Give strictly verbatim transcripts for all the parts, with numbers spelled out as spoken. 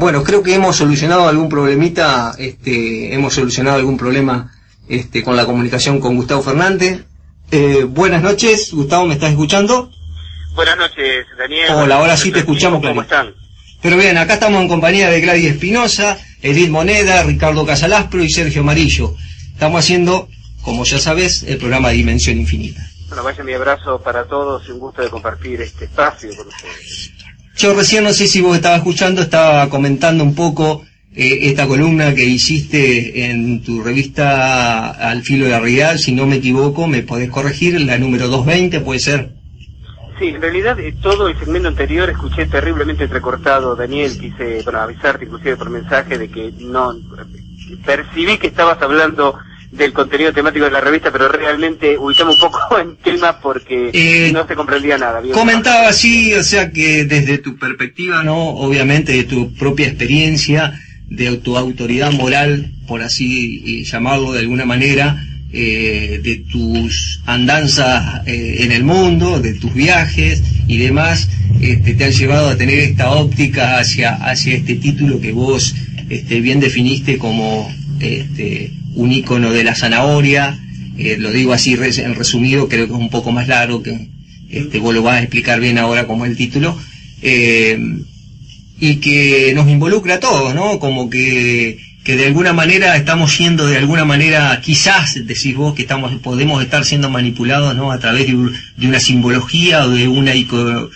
Bueno, creo que hemos solucionado algún problemita, este, hemos solucionado algún problema este, con la comunicación con Gustavo Fernández. Eh, buenas noches, Gustavo, ¿me estás escuchando? Buenas noches, Daniel. Hola, ahora sí te escuchamos, ¿cómo están? Pero bien, acá estamos en compañía de Gladys Espinosa, Edith Moneda, Ricardo Casalaspro y Sergio Marillo. Estamos haciendo, como ya sabes, el programa Dimensión Infinita. Bueno, vaya mi abrazo para todos y un gusto de compartir este espacio con ustedes. Yo recién, no sé si vos estabas escuchando, estaba comentando un poco eh, esta columna que hiciste en tu revista Al Filo de la Realidad, si no me equivoco, me podés corregir, la número doscientos veinte, ¿puede ser? Sí, en realidad eh, todo el segmento anterior escuché terriblemente entrecortado, Daniel, quise bueno, avisarte inclusive por mensaje de que no percibí que estabas hablando del contenido temático de la revista, pero realmente ubicamos un poco en tema porque eh, no se comprendía nada. Bien, comentaba así, o sea que desde tu perspectiva, no, obviamente de tu propia experiencia, de tu autoridad moral, por así llamarlo de alguna manera, eh, de tus andanzas eh, en el mundo, de tus viajes y demás, este, te han llevado a tener esta óptica hacia, hacia este título que vos este, bien definiste como este, un ícono de la zanahoria, eh, lo digo así res, en resumido, creo que es un poco más largo, que este, vos lo vas a explicar bien ahora como el título, eh, y que nos involucra a todos, ¿no? Como que, que de alguna manera estamos siendo, de alguna manera, quizás decís vos que estamos podemos estar siendo manipulados, ¿no? A través de, de una simbología o de una icono,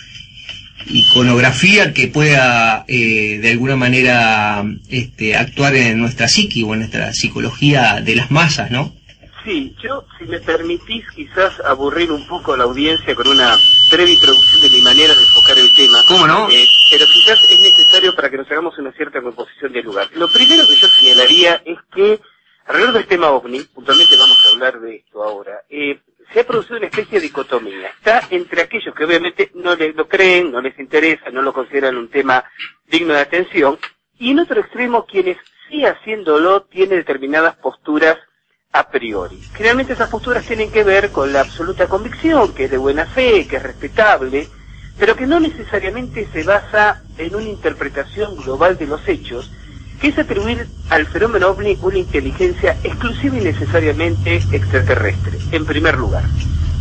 iconografía que pueda eh, de alguna manera este, actuar en nuestra psique o en nuestra psicología de las masas, ¿no? Sí, yo, si me permitís quizás aburrir un poco a la audiencia con una breve introducción de mi manera de enfocar el tema. ¿Cómo no? Eh, pero quizás es necesario para que nos hagamos una cierta composición de lugar. Lo primero que yo señalaría es que alrededor del tema OVNI, puntualmente vamos a hablar de esto ahora, eh, se ha producido una especie de dicotomía. Está entre aquellos que obviamente no le, lo creen, no les interesa, no lo consideran un tema digno de atención, y en otro extremo quienes sí haciéndolo tienen determinadas posturas a priori. Generalmente esas posturas tienen que ver con la absoluta convicción, que es de buena fe, que es respetable, pero que no necesariamente se basa en una interpretación global de los hechos, que es atribuir al fenómeno OVNI una inteligencia exclusiva y necesariamente extraterrestre, en primer lugar.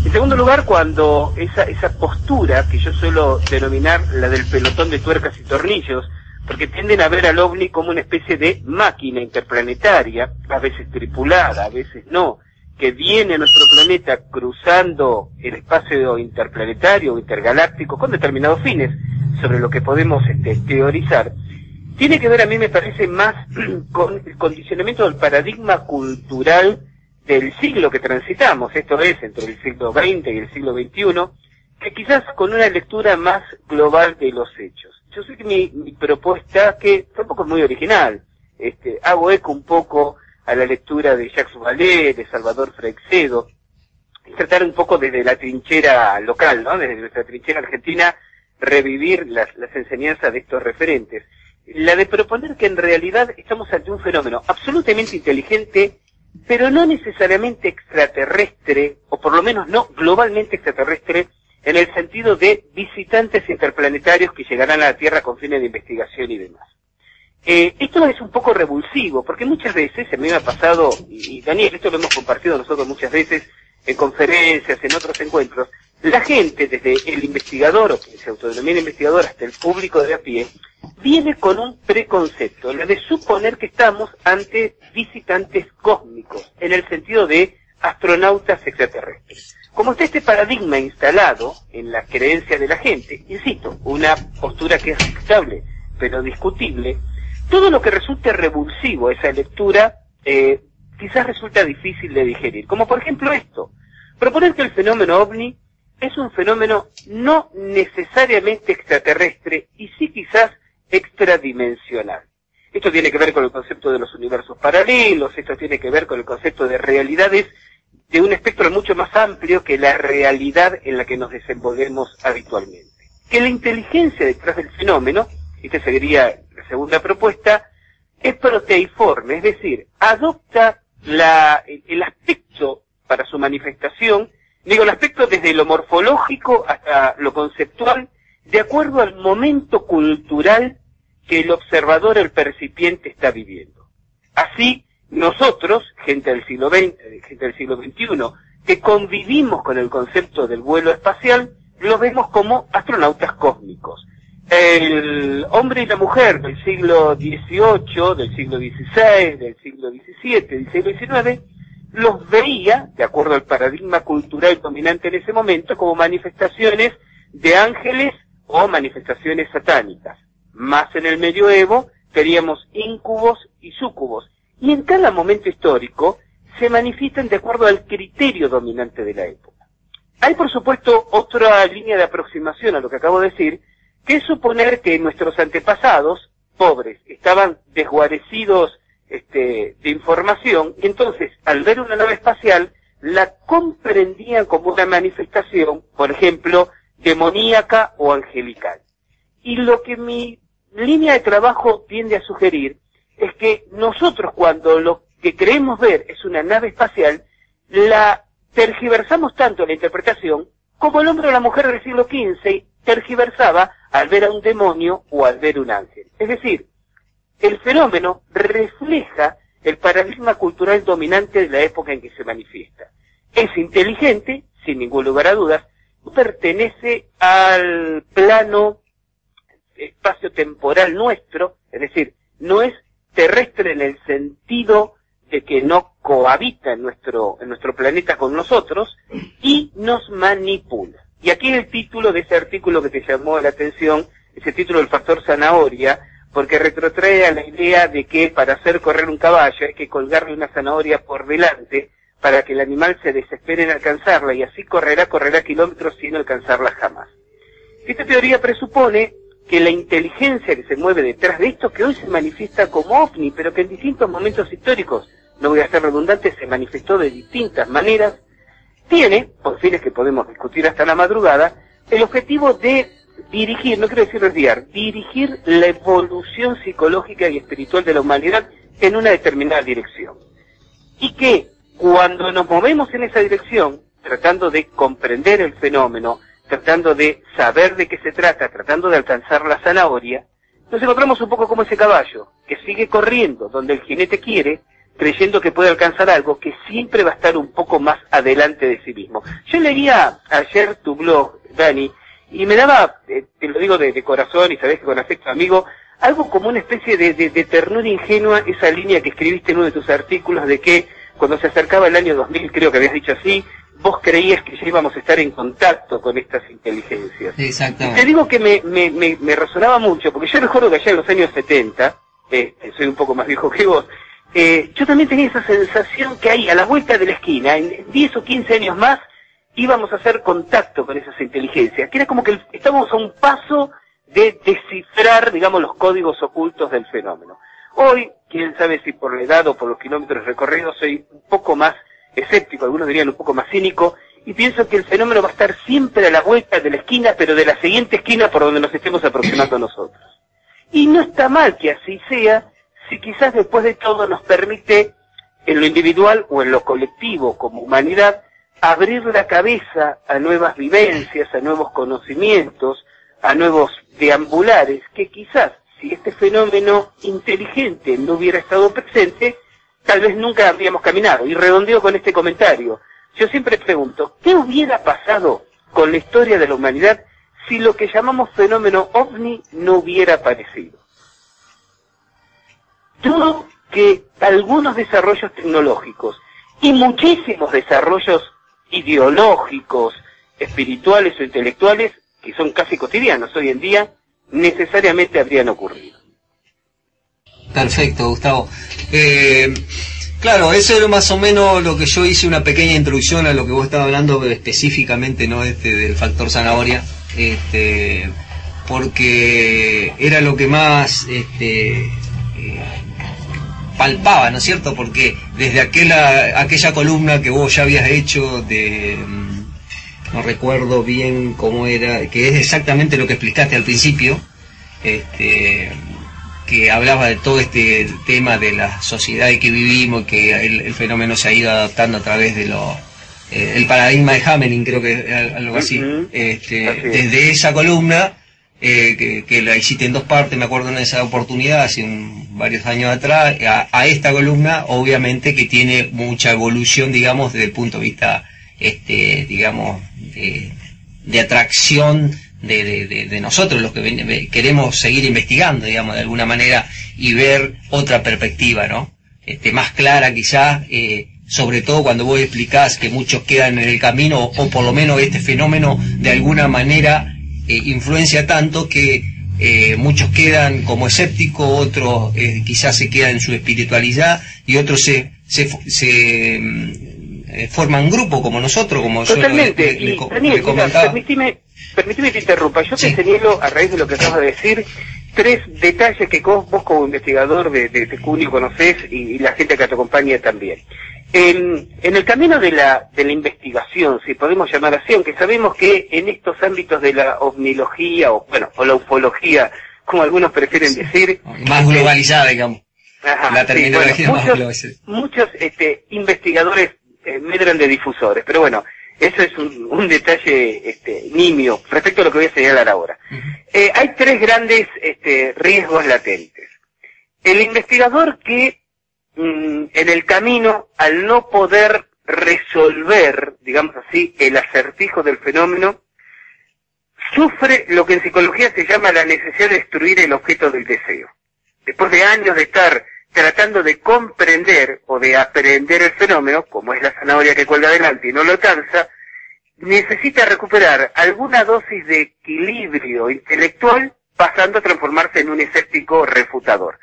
En segundo lugar, cuando esa, esa postura, que yo suelo denominar la del pelotón de tuercas y tornillos, porque tienden a ver al OVNI como una especie de máquina interplanetaria, a veces tripulada, a veces no, que viene a nuestro planeta cruzando el espacio interplanetario o intergaláctico con determinados fines, sobre lo que podemos este, teorizar. Tiene que ver, a mí me parece, más con el condicionamiento del paradigma cultural del siglo que transitamos, esto es, entre el siglo veinte y el siglo veintiuno, que quizás con una lectura más global de los hechos. Yo sé que mi, mi propuesta, que tampoco es muy original, este, hago eco un poco a la lectura de Jacques Vallée, de Salvador Freixedo, y tratar un poco desde la trinchera local, ¿no? Desde nuestra trinchera argentina, revivir las, las enseñanzas de estos referentes. La de proponer que en realidad estamos ante un fenómeno absolutamente inteligente, pero no necesariamente extraterrestre, o por lo menos no globalmente extraterrestre, en el sentido de visitantes interplanetarios que llegarán a la Tierra con fines de investigación y demás. Eh, esto es un poco revulsivo, porque muchas veces, a mí me ha pasado, y, y Daniel, esto lo hemos compartido nosotros muchas veces, en conferencias, en otros encuentros, la gente, desde el investigador, o quien se autodenomina investigador, hasta el público de a pie, viene con un preconcepto, la de suponer que estamos ante visitantes cósmicos, en el sentido de astronautas extraterrestres. Como está este paradigma instalado en la creencia de la gente, insisto, una postura que es aceptable, pero discutible, todo lo que resulte revulsivo esa lectura, eh, quizás resulta difícil de digerir. Como por ejemplo esto, proponer que el fenómeno OVNI es un fenómeno no necesariamente extraterrestre y sí quizás extradimensional. Esto tiene que ver con el concepto de los universos paralelos, esto tiene que ver con el concepto de realidades de un espectro mucho más amplio que la realidad en la que nos desenvolvemos habitualmente. Que la inteligencia detrás del fenómeno, y esta sería la segunda propuesta, es proteiforme, es decir, adopta la, el aspecto para su manifestación, digo el aspecto desde lo morfológico hasta lo conceptual, de acuerdo al momento cultural que el observador, el percipiente, está viviendo. Así, nosotros, gente del siglo veinte, gente del siglo veintiuno, que convivimos con el concepto del vuelo espacial, los vemos como astronautas cósmicos. El hombre y la mujer del siglo dieciocho, del siglo dieciséis, del siglo diecisiete, del siglo diecinueve, los veía, de acuerdo al paradigma cultural dominante en ese momento, como manifestaciones de ángeles o manifestaciones satánicas. Más en el medioevo teníamos íncubos y súcubos. Y en cada momento histórico se manifiestan de acuerdo al criterio dominante de la época. Hay, por supuesto, otra línea de aproximación a lo que acabo de decir, que es suponer que nuestros antepasados, pobres, estaban desguarecidos este, de información, y entonces, al ver una nave espacial, la comprendían como una manifestación, por ejemplo, demoníaca o angelical. Y lo que mi línea de trabajo tiende a sugerir es que nosotros, cuando lo que creemos ver es una nave espacial, la tergiversamos tanto en la interpretación como el hombre o la mujer del siglo quince tergiversaba al ver a un demonio o al ver un ángel. Es decir, el fenómeno refleja el paradigma cultural dominante de la época en que se manifiesta. Es inteligente, sin ningún lugar a dudas, pertenece al plano espacio-temporal nuestro, es decir, no es terrestre en el sentido de que no cohabita en nuestro, en nuestro planeta con nosotros, y nos manipula. Y aquí el título de ese artículo que te llamó la atención, ese título del factor zanahoria, porque retrotrae a la idea de que para hacer correr un caballo hay que colgarle una zanahoria por delante para que el animal se desespere en alcanzarla, y así correrá, correrá kilómetros sin alcanzarla jamás. Esta teoría presupone que la inteligencia que se mueve detrás de esto, que hoy se manifiesta como ovni, pero que en distintos momentos históricos, no voy a ser redundante, se manifestó de distintas maneras, tiene, por fines que podemos discutir hasta la madrugada, el objetivo de dirigir, no quiero decir desviar, dirigir la evolución psicológica y espiritual de la humanidad en una determinada dirección. Y que cuando nos movemos en esa dirección, tratando de comprender el fenómeno, tratando de saber de qué se trata, tratando de alcanzar la zanahoria, nos encontramos un poco como ese caballo, que sigue corriendo donde el jinete quiere, creyendo que puede alcanzar algo que siempre va a estar un poco más adelante de sí mismo. Yo leía ayer tu blog, Dani, y me daba, eh, te lo digo de, de corazón y sabés que con afecto amigo, algo como una especie de, de, de ternura ingenua, esa línea que escribiste en uno de tus artículos de que cuando se acercaba el año dos mil, creo que habías dicho así, vos creías que ya íbamos a estar en contacto con estas inteligencias. Exactamente. Te digo que me, me, me, me resonaba mucho, porque yo recuerdo que allá en los años setenta, eh, soy un poco más viejo que vos, eh, yo también tenía esa sensación que ahí, a la vuelta de la esquina, en diez o quince años más, íbamos a hacer contacto con esas inteligencias, que era como que estábamos a un paso de descifrar, digamos, los códigos ocultos del fenómeno. Hoy, quién sabe si por la edad o por los kilómetros recorridos, soy un poco más escéptico, algunos dirían un poco más cínico, y pienso que el fenómeno va a estar siempre a la vuelta de la esquina, pero de la siguiente esquina por donde nos estemos aproximando nosotros. Y no está mal que así sea, si quizás después de todo nos permite, en lo individual o en lo colectivo como humanidad, abrir la cabeza a nuevas vivencias, a nuevos conocimientos, a nuevos deambulares, que quizás, si este fenómeno inteligente no hubiera estado presente, tal vez nunca habríamos caminado. Y redondeo con este comentario. Yo siempre pregunto, ¿qué hubiera pasado con la historia de la humanidad si lo que llamamos fenómeno ovni no hubiera aparecido? Todo que algunos desarrollos tecnológicos y muchísimos desarrollos ideológicos, espirituales o intelectuales, que son casi cotidianos hoy en día, necesariamente habrían ocurrido. Perfecto, Gustavo. Eh, claro, eso era más o menos lo que yo hice, una pequeña introducción a lo que vos estabas hablando, pero específicamente no este del factor zanahoria, este, porque era lo que más este, eh, palpaba, ¿no es cierto? Porque desde aquella, aquella columna que vos ya habías hecho de... no recuerdo bien cómo era, que es exactamente lo que explicaste al principio, este... que hablaba de todo este tema de la sociedad en que vivimos, que el, el fenómeno se ha ido adaptando a través de lo eh, el paradigma de Hamelin, creo que es algo así. Uh-huh. este, así es. Desde esa columna eh, que, que la hiciste en dos partes, me acuerdo en esa oportunidad, hace un, varios años atrás, a, a esta columna, obviamente que tiene mucha evolución, digamos, desde el punto de vista, este, digamos, de, de atracción de, de, de, de nosotros, los que queremos seguir investigando, digamos, de alguna manera, y ver otra perspectiva, ¿no? Este, más clara quizás, eh, sobre todo cuando vos explicás que muchos quedan en el camino, o, o por lo menos este fenómeno de alguna manera eh, influencia tanto que eh, muchos quedan como escépticos, otros eh, quizás se quedan en su espiritualidad, y otros se, se, se, se eh, forman grupo como nosotros, como totalmente. Yo le, le, le, le comentaba. Permíteme, permíteme que te interrumpa, yo sí. te señalo a raíz de lo que acabas de decir, tres detalles que vos como investigador de, de, de Cunio conocés y, y la gente que te acompaña también. En, en el camino de la, de la investigación, si podemos llamar así, aunque sabemos que en estos ámbitos de la ovnilogía, o bueno, o la ufología, como algunos prefieren sí. decir... Más globalizada, digamos. Ajá, la terminología sí, bueno, más globalizada. Muchos este, investigadores eh, medran de difusores, pero bueno, eso es un, un detalle este, nimio respecto a lo que voy a señalar ahora. Uh-huh. eh, hay tres grandes este, riesgos latentes. El investigador que... en el camino, al no poder resolver, digamos así, el acertijo del fenómeno, sufre lo que en psicología se llama la necesidad de destruir el objeto del deseo. Después de años de estar tratando de comprender o de aprender el fenómeno, como es la zanahoria que cuelga adelante y no lo alcanza, necesita recuperar alguna dosis de equilibrio intelectual, pasando a transformarse en un escéptico refutador.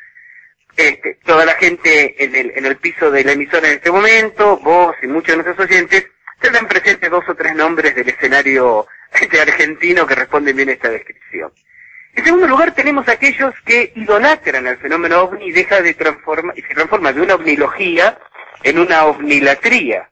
Este, toda la gente en el, en el piso de la emisora en este momento, vos y muchos de nuestros oyentes, tendrán presentes dos o tres nombres del escenario este, argentino que responden bien a esta descripción. En segundo lugar, tenemos aquellos que idolatran al fenómeno ovni y deja de transforma, y se transforma de una ovnilogía en una ovnilatría.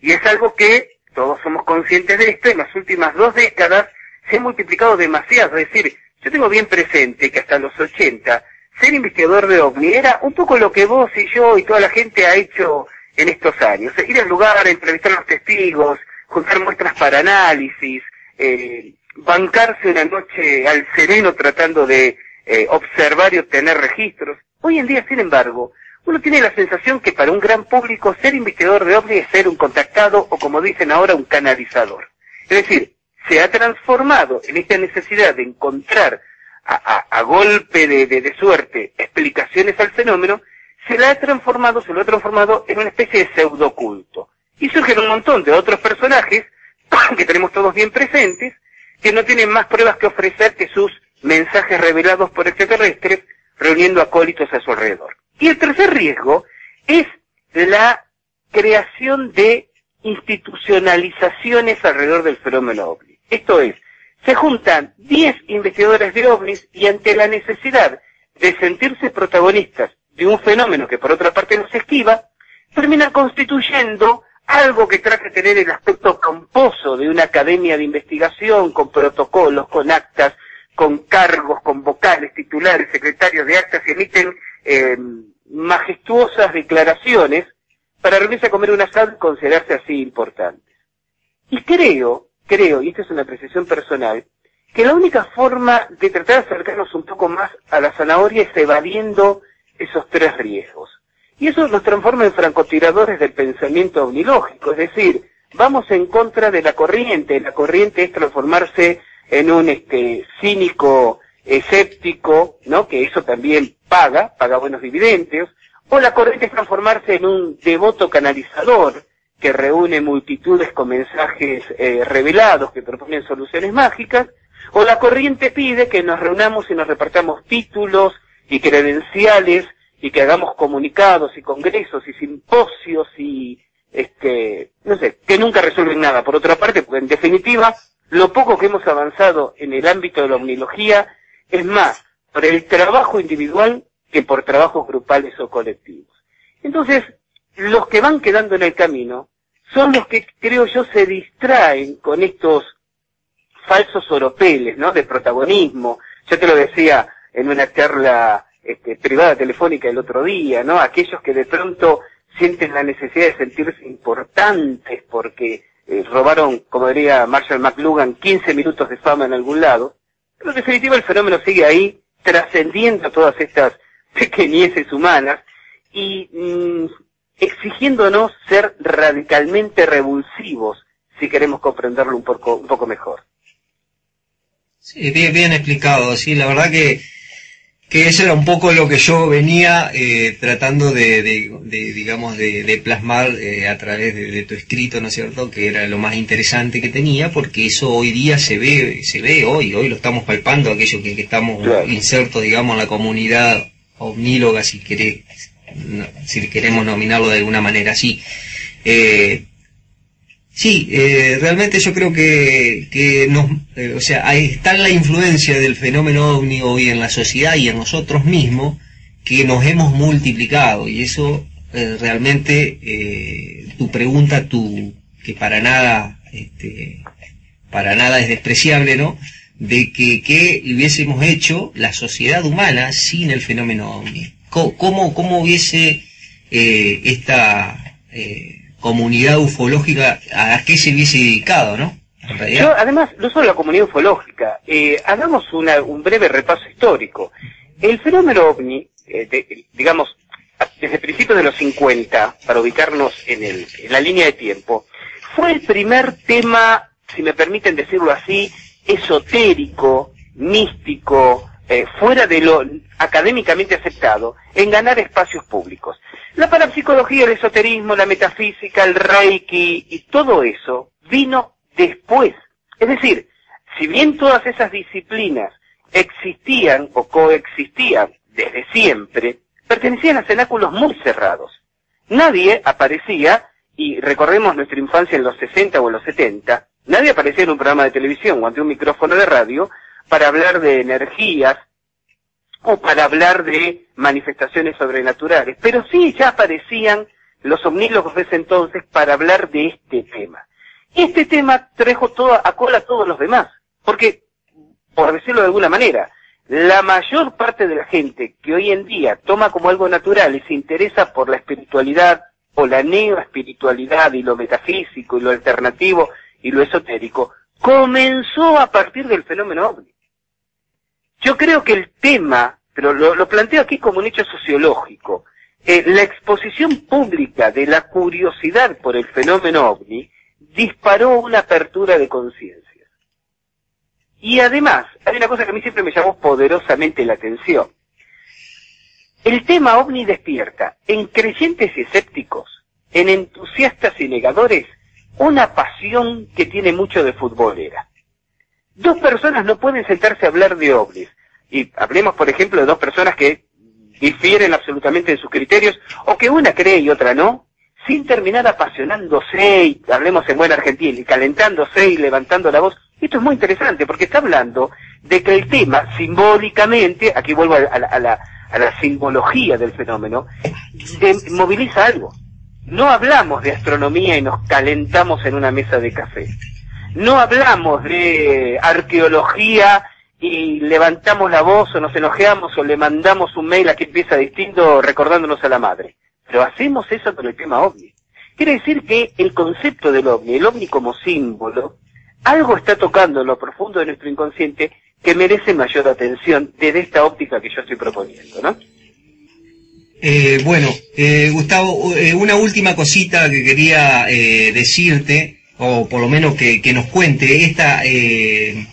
Y es algo que todos somos conscientes de esto, en las últimas dos décadas se ha multiplicado demasiado. Es decir, yo tengo bien presente que hasta los ochenta, ser investigador de ovni era un poco lo que vos y yo y toda la gente ha hecho en estos años. Ir al lugar, entrevistar a los testigos, juntar muestras para análisis, eh, bancarse una noche al sereno tratando de eh, observar y obtener registros. Hoy en día, sin embargo, uno tiene la sensación que para un gran público ser investigador de ovni es ser un contactado o, como dicen ahora, un canalizador. Es decir, se ha transformado en esta necesidad de encontrar A, a, a golpe de, de, de suerte, explicaciones al fenómeno, se la ha transformado, se lo ha transformado en una especie de pseudoculto. Y surgen un montón de otros personajes, que tenemos todos bien presentes, que no tienen más pruebas que ofrecer que sus mensajes revelados por extraterrestres, reuniendo acólitos a su alrededor. Y el tercer riesgo es la creación de institucionalizaciones alrededor del fenómeno ovni. Esto es, se juntan diez investigadores de ovnis y ante la necesidad de sentirse protagonistas de un fenómeno que por otra parte no se esquiva, terminan constituyendo algo que trata de tener el aspecto camposo de una academia de investigación con protocolos, con actas, con cargos, con vocales, titulares, secretarios de actas, y emiten eh, majestuosas declaraciones para reunirse a comer un asado y considerarse así importantes. Y creo... Creo, y esta es una apreciación personal, que la única forma de tratar de acercarnos un poco más a la zanahoria es evadiendo esos tres riesgos. Y eso nos transforma en francotiradores del pensamiento ovnilógico, es decir, vamos en contra de la corriente. La corriente es transformarse en un este cínico escéptico, ¿no? Que eso también paga, paga buenos dividendos. O la corriente es transformarse en un devoto canalizador, que reúne multitudes con mensajes eh, revelados que proponen soluciones mágicas, o la corriente pide que nos reunamos y nos repartamos títulos y credenciales y que hagamos comunicados y congresos y simposios y, este, no sé, que nunca resuelven nada. Por otra parte, porque en definitiva, lo poco que hemos avanzado en el ámbito de la omnilogía es más por el trabajo individual que por trabajos grupales o colectivos. Entonces, los que van quedando en el camino son los que, creo yo, se distraen con estos falsos oropeles, ¿no?, de protagonismo. Yo te lo decía en una charla este, privada telefónica el otro día, ¿no? Aquellos que de pronto sienten la necesidad de sentirse importantes porque eh, robaron, como diría Marshall McLuhan, quince minutos de fama en algún lado. Pero en definitiva el fenómeno sigue ahí, trascendiendo todas estas pequeñeces humanas y mmm, exigiéndonos ser radicalmente revulsivos si queremos comprenderlo un poco, un poco mejor. Sí, bien, bien explicado, sí, la verdad que que eso era un poco lo que yo venía eh, tratando de, de, de, digamos, de, de plasmar eh, a través de, de tu escrito, ¿no es cierto?, que era lo más interesante que tenía, porque eso hoy día se ve, se ve hoy, hoy lo estamos palpando, aquello que, que estamos claro. insertos, digamos, en la comunidad omníloga, si querés, no, si queremos nominarlo de alguna manera así. Eh, Sí, eh, realmente yo creo que, que nos, eh, o sea, ahí está la influencia del fenómeno ovni hoy en la sociedad y en nosotros mismos, que nos hemos multiplicado, y eso eh, realmente, eh, tu pregunta, tu, que para nada, este, para nada es despreciable, ¿no?, de que, que hubiésemos hecho la sociedad humana sin el fenómeno ovni. ¿Cómo, cómo hubiese eh, esta... Eh, comunidad ufológica, ¿a qué se hubiese dedicado, no? Yo, además, no solo la comunidad ufológica, eh, hagamos una, un breve repaso histórico. El fenómeno ovni, eh, de, digamos, desde principios de los cincuenta, para ubicarnos en, el, en la línea de tiempo, fue el primer tema, si me permiten decirlo así, esotérico, místico, eh, fuera de lo académicamente aceptado, en ganar espacios públicos. La parapsicología, el esoterismo, la metafísica, el reiki y todo eso vino después. Es decir, si bien todas esas disciplinas existían o coexistían desde siempre, pertenecían a cenáculos muy cerrados. Nadie aparecía, y recorremos nuestra infancia en los sesenta o en los setenta, nadie aparecía en un programa de televisión o ante un micrófono de radio para hablar de energías, o para hablar de manifestaciones sobrenaturales, pero sí ya aparecían los omnílogos de ese entonces para hablar de este tema. Este tema trajo toda, a cola a todos los demás, porque, por decirlo de alguna manera, la mayor parte de la gente que hoy en día toma como algo natural y se interesa por la espiritualidad o la neoespiritualidad y lo metafísico y lo alternativo y lo esotérico, comenzó a partir del fenómeno ovni. Yo creo que el tema, pero lo, lo planteo aquí como un hecho sociológico, eh, la exposición pública de la curiosidad por el fenómeno ovni disparó una apertura de conciencias. Y además, hay una cosa que a mí siempre me llamó poderosamente la atención. El tema ovni despierta en creyentes y escépticos, en entusiastas y negadores, una pasión que tiene mucho de futbolera. Dos personas no pueden sentarse a hablar de ovnis. Y hablemos, por ejemplo, de dos personas que difieren absolutamente en sus criterios, o que una cree y otra no, sin terminar apasionándose, y hablemos en buen argentino, y calentándose y levantando la voz. Esto es muy interesante, porque está hablando de que el tema, simbólicamente, aquí vuelvo a la, a la, a la simbología del fenómeno, de, moviliza algo. No hablamos de astronomía y nos calentamos en una mesa de café. No hablamos de arqueología y levantamos la voz o nos enojeamos o le mandamos un mail a que empieza distinto recordándonos a la madre. Pero hacemos eso con el tema ovni. Quiere decir que el concepto del ovni, el ovni como símbolo, algo está tocando en lo profundo de nuestro inconsciente que merece mayor atención desde esta óptica que yo estoy proponiendo, ¿no? Eh, bueno, eh, Gustavo, eh, una última cosita que quería eh, decirte, o por lo menos que, que nos cuente esta eh,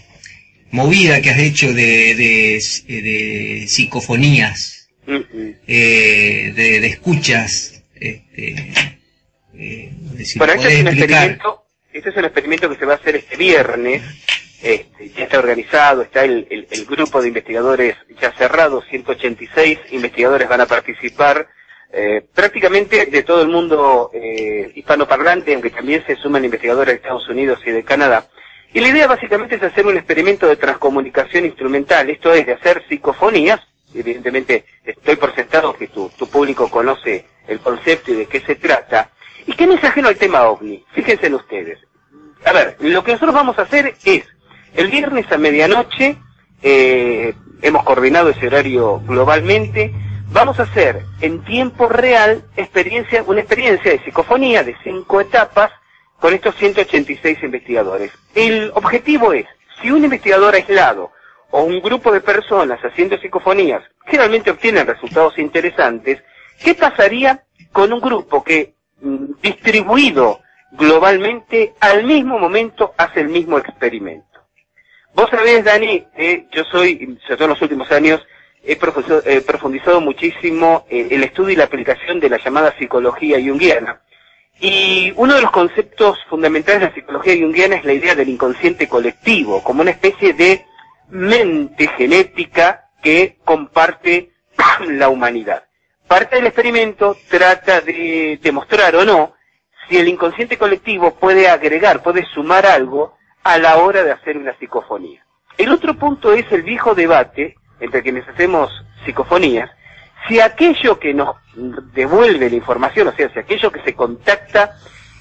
movida que has hecho de, de, de psicofonías, uh-huh. eh, de, de escuchas. Este, eh, de si bueno, esto es, un experimento, esto es un experimento que se va a hacer este viernes, este, ya está organizado, está el, el, el grupo de investigadores ya cerrado, ciento ochenta y seis investigadores van a participar. Eh, prácticamente de todo el mundo eh, hispanoparlante, aunque también se suman investigadores de Estados Unidos y de Canadá. Y la idea básicamente es hacer un experimento de transcomunicación instrumental, esto es de hacer psicofonías. Evidentemente estoy por sentado que tu, tu público conoce el concepto y de qué se trata. ¿Y qué mensaje no al tema ovni? Fíjense en ustedes. A ver, lo que nosotros vamos a hacer es, el viernes a medianoche, eh, hemos coordinado ese horario globalmente, vamos a hacer en tiempo real experiencia, una experiencia de psicofonía de cinco etapas con estos ciento ochenta y seis investigadores. El objetivo es, si un investigador aislado o un grupo de personas haciendo psicofonías generalmente obtienen resultados interesantes. ¿Qué pasaría con un grupo que, distribuido globalmente, al mismo momento hace el mismo experimento? Vos sabés, Dani, eh, yo soy, sobre todo en los últimos años, he eh, profundizado muchísimo eh, el estudio y la aplicación de la llamada psicología junguiana. Y uno de los conceptos fundamentales de la psicología junguiana es la idea del inconsciente colectivo, como una especie de mente genética que comparte la humanidad. Parte del experimento trata de demostrar o no si el inconsciente colectivo puede agregar, puede sumar algo a la hora de hacer una psicofonía. El otro punto es el viejo debate entre quienes hacemos psicofonías, si aquello que nos devuelve la información, o sea, si aquello que se contacta,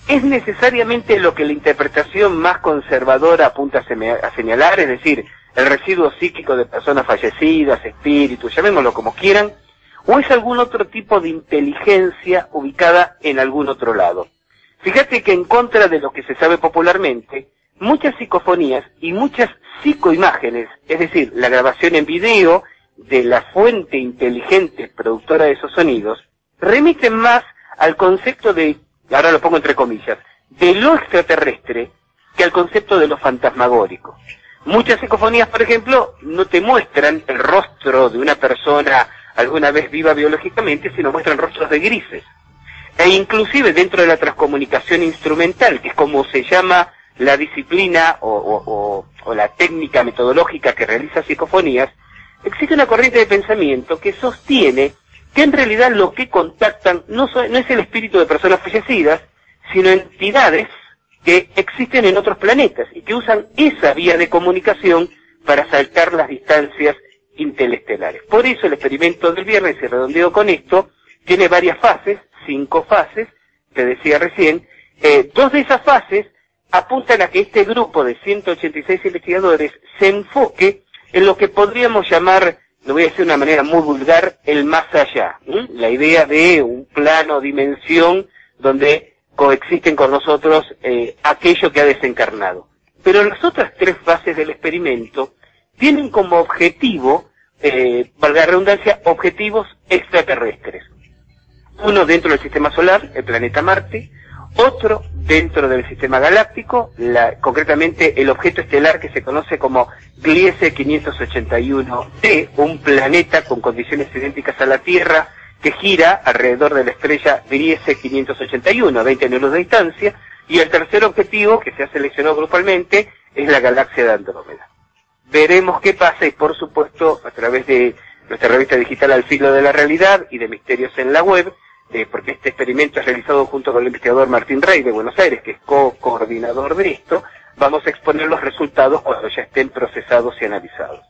es necesariamente lo que la interpretación más conservadora apunta a señalar, es decir, el residuo psíquico de personas fallecidas, espíritus, llamémoslo como quieran, o es algún otro tipo de inteligencia ubicada en algún otro lado. Fíjate que en contra de lo que se sabe popularmente, muchas psicofonías y muchas psicoimágenes, es decir, la grabación en video de la fuente inteligente productora de esos sonidos, remiten más al concepto de, ahora lo pongo entre comillas, de lo extraterrestre que al concepto de lo fantasmagórico. Muchas psicofonías, por ejemplo, no te muestran el rostro de una persona alguna vez viva biológicamente, sino muestran rostros de grises. E inclusive dentro de la transcomunicación instrumental, que es como se llama la disciplina o, o, o, o la técnica metodológica que realiza psicofonías, existe una corriente de pensamiento que sostiene que en realidad lo que contactan no, so, no es el espíritu de personas fallecidas, sino entidades que existen en otros planetas y que usan esa vía de comunicación para saltar las distancias interestelares. Por eso el experimento del viernes, y redondeo con esto, tiene varias fases, cinco fases, te decía recién, eh, dos de esas fases apuntan a que este grupo de ciento ochenta y seis investigadores se enfoque en lo que podríamos llamar, lo voy a decir de una manera muy vulgar, el más allá, ¿eh? La idea de un plano, dimensión, donde coexisten con nosotros eh, aquello que ha desencarnado. Pero las otras tres fases del experimento tienen como objetivo, eh, valga la redundancia, objetivos extraterrestres. Uno dentro del sistema solar, el planeta Marte, otro dentro del sistema galáctico, la, concretamente el objeto estelar que se conoce como Gliese quinientos ochenta y uno d, un planeta con condiciones idénticas a la Tierra que gira alrededor de la estrella Gliese quinientos ochenta y uno a veinte años de distancia, y el tercer objetivo que se ha seleccionado grupalmente es la galaxia de Andrómeda. Veremos qué pasa y, por supuesto, a través de nuestra revista digital Al Filo de la Realidad y de Misterios en la Web, Eh, porque este experimento es realizado junto con el investigador Martín Rey de Buenos Aires, que es co-coordinador de esto, vamos a exponer los resultados cuando ya estén procesados y analizados.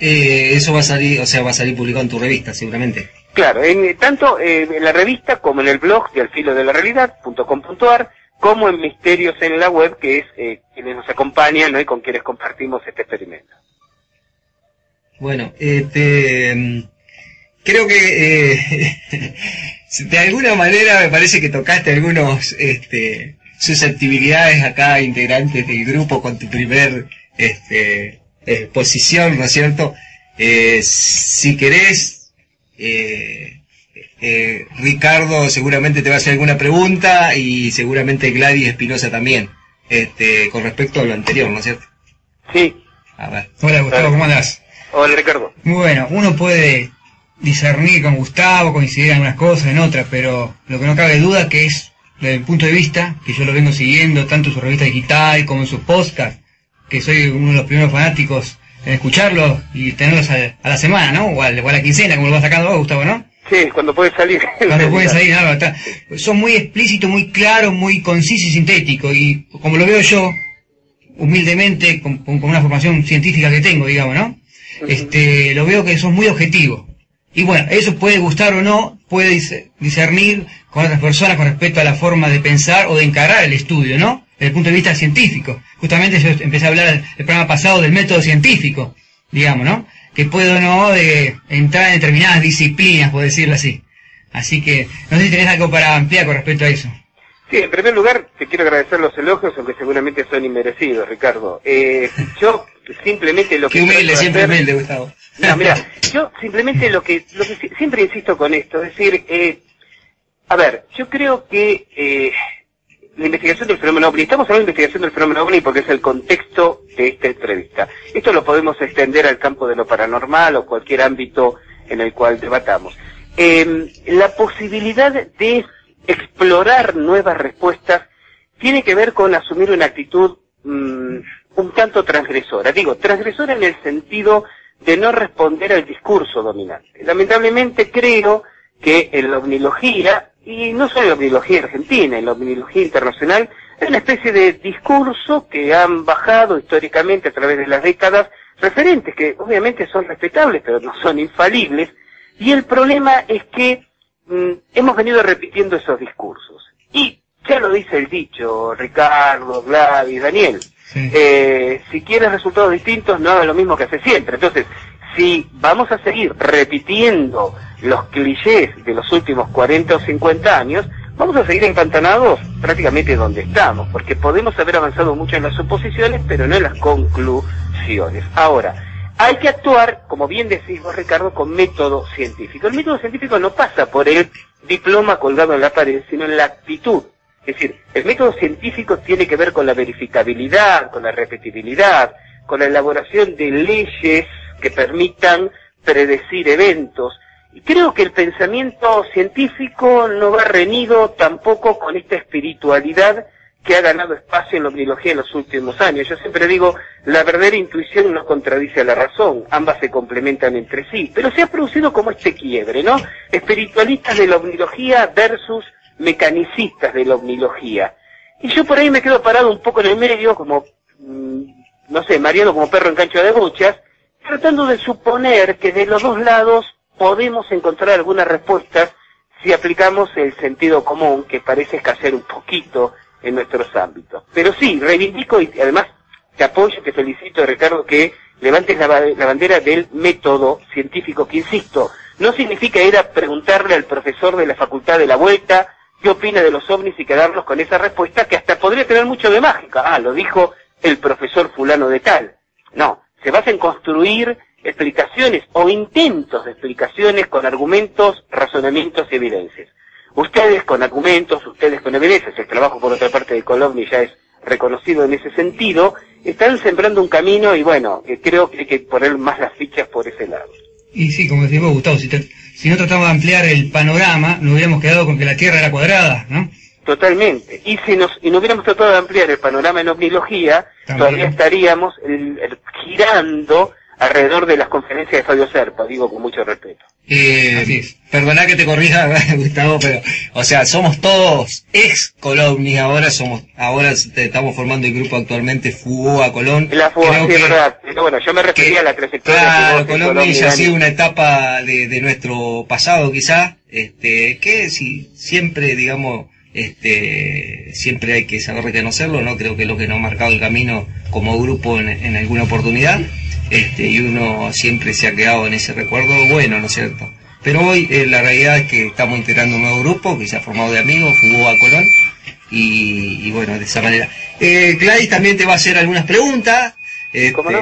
Eh, eso va a salir, o sea, va a salir publicado en tu revista, seguramente. Claro, en, tanto eh, en la revista como en el blog de al filo de la realidad punto com punto ar, como en Misterios en la Web, que es eh, quienes nos acompañan, ¿no?, y con quienes compartimos este experimento. Bueno, este... creo que eh, de alguna manera me parece que tocaste algunos este, susceptibilidades acá, integrantes del grupo, con tu primer este, exposición, ¿no es cierto? Eh, si querés, eh, eh, Ricardo seguramente te va a hacer alguna pregunta y seguramente Gladys Espinosa también, este, con respecto a lo anterior, ¿no es cierto? Sí. A ver. Hola, Gustavo, ¿cómo andás? Hola, Ricardo. Muy bueno, uno puede discernir con Gustavo, coincidir en algunas cosas, en otras, pero lo que no cabe duda que es, desde el punto de vista, que yo lo vengo siguiendo tanto en su revista digital como en sus podcasts, que soy uno de los primeros fanáticos en escucharlos y tenerlos a, a la semana, ¿no? O a, o a la quincena, como lo vas sacando vos, Gustavo, ¿no? Sí, cuando puede salir. Cuando puede salir, nada, está. Son muy explícitos, muy claros, muy concisos y sintéticos, y como lo veo yo, humildemente, con, con una formación científica que tengo, digamos, ¿no? Uh-huh. Este, lo veo que son muy objetivos. Y bueno, eso puede gustar o no, puede discernir con otras personas con respecto a la forma de pensar o de encarar el estudio, ¿no? Desde el punto de vista científico. Justamente yo empecé a hablar el programa pasado del método científico, digamos, ¿no? Que puede o no de entrar en determinadas disciplinas, por decirlo así. Así que, no sé si tenés algo para ampliar con respecto a eso. Sí, en primer lugar, te quiero agradecer los elogios, aunque seguramente son inmerecidos, Ricardo. Eh, yo simplemente lo que... Qué humilde, siempre humilde, Gustavo. No, mira, yo simplemente lo que, lo que... Siempre insisto con esto, es decir, eh, a ver, yo creo que eh, la investigación del fenómeno OVNI, estamos hablando de investigación del fenómeno OVNI porque es el contexto de esta entrevista. Esto lo podemos extender al campo de lo paranormal o cualquier ámbito en el cual debatamos. Eh, la posibilidad de... explorar nuevas respuestas tiene que ver con asumir una actitud mmm, un tanto transgresora. Digo, transgresora en el sentido de no responder al discurso dominante. Lamentablemente creo que en la ovnilogía, y no solo en la ovnilogía argentina, en la ovnilogía internacional, hay una especie de discurso que han bajado históricamente a través de las décadas, referentes que obviamente son respetables, pero no son infalibles, y el problema es que hemos venido repitiendo esos discursos. Y ya lo dice el dicho, Ricardo, Gladys, Daniel. Sí. Eh, si quieres resultados distintos, no hagas lo mismo que hace siempre. Entonces, si vamos a seguir repitiendo los clichés de los últimos cuarenta o cincuenta años, vamos a seguir empantanados prácticamente donde estamos, porque podemos haber avanzado mucho en las suposiciones, pero no en las conclusiones. Ahora, hay que actuar, como bien decís vos, Ricardo, con método científico. El método científico no pasa por el diploma colgado en la pared, sino en la actitud. Es decir, el método científico tiene que ver con la verificabilidad, con la repetibilidad, con la elaboración de leyes que permitan predecir eventos. Y creo que el pensamiento científico no va reñido tampoco con esta espiritualidad que ha ganado espacio en la ovnilogía en los últimos años. Yo siempre digo, la verdadera intuición no contradice a la razón, ambas se complementan entre sí, pero se ha producido como este quiebre, ¿no? Espiritualistas de la ovnilogía versus mecanicistas de la ovnilogía. Y yo por ahí me quedo parado un poco en el medio, como, no sé, mareado como perro en cancha de bochas, tratando de suponer que de los dos lados podemos encontrar algunas respuestas si aplicamos el sentido común, que parece escasear un poquito en nuestros ámbitos. Pero sí, reivindico y además te apoyo, te felicito, Ricardo, que levantes la, la bandera del método científico, que insisto, no significa ir a preguntarle al profesor de la facultad de la vuelta qué opina de los ovnis y quedarnos con esa respuesta que hasta podría tener mucho de mágica. Ah, lo dijo el profesor fulano de tal. No, se basa en construir explicaciones o intentos de explicaciones con argumentos, razonamientos y evidencias. Ustedes con argumentos, ustedes con evidencias, el trabajo por otra parte de Colovni ya es reconocido en ese sentido, están sembrando un camino y bueno, eh, creo que hay que poner más las fichas por ese lado. Y sí, como decís vos, Gustavo, si, te, si no tratamos de ampliar el panorama, nos hubiéramos quedado con que la Tierra era cuadrada, ¿no? Totalmente, y si nos y no hubiéramos tratado de ampliar el panorama en ovnilogía, también todavía estaríamos el, el, girando alrededor de las conferencias de Fabio Serpa, digo con mucho respeto. Eh, Así es. Perdoná que te corrija, Gustavo, pero, o sea, somos todos ex Colovnis ahora, somos, ahora estamos formando el grupo actualmente Fugó a Colón. La Fugó, sí, es verdad. Pero bueno, yo me refería que, a la trayectoria. Claro, Colovnis ha sido una etapa de, de nuestro pasado, quizá, este, que si siempre, digamos, Este, siempre hay que saber reconocerlo, ¿no? Creo que es lo que nos ha marcado el camino como grupo en, en alguna oportunidad, este, y uno siempre se ha quedado en ese recuerdo bueno, ¿no es cierto? Pero hoy eh, la realidad es que estamos integrando un nuevo grupo que se ha formado de amigos, Fugó a Colón, y, y bueno, de esa manera. Eh, Gladys también te va a hacer algunas preguntas, este, ¿cómo no?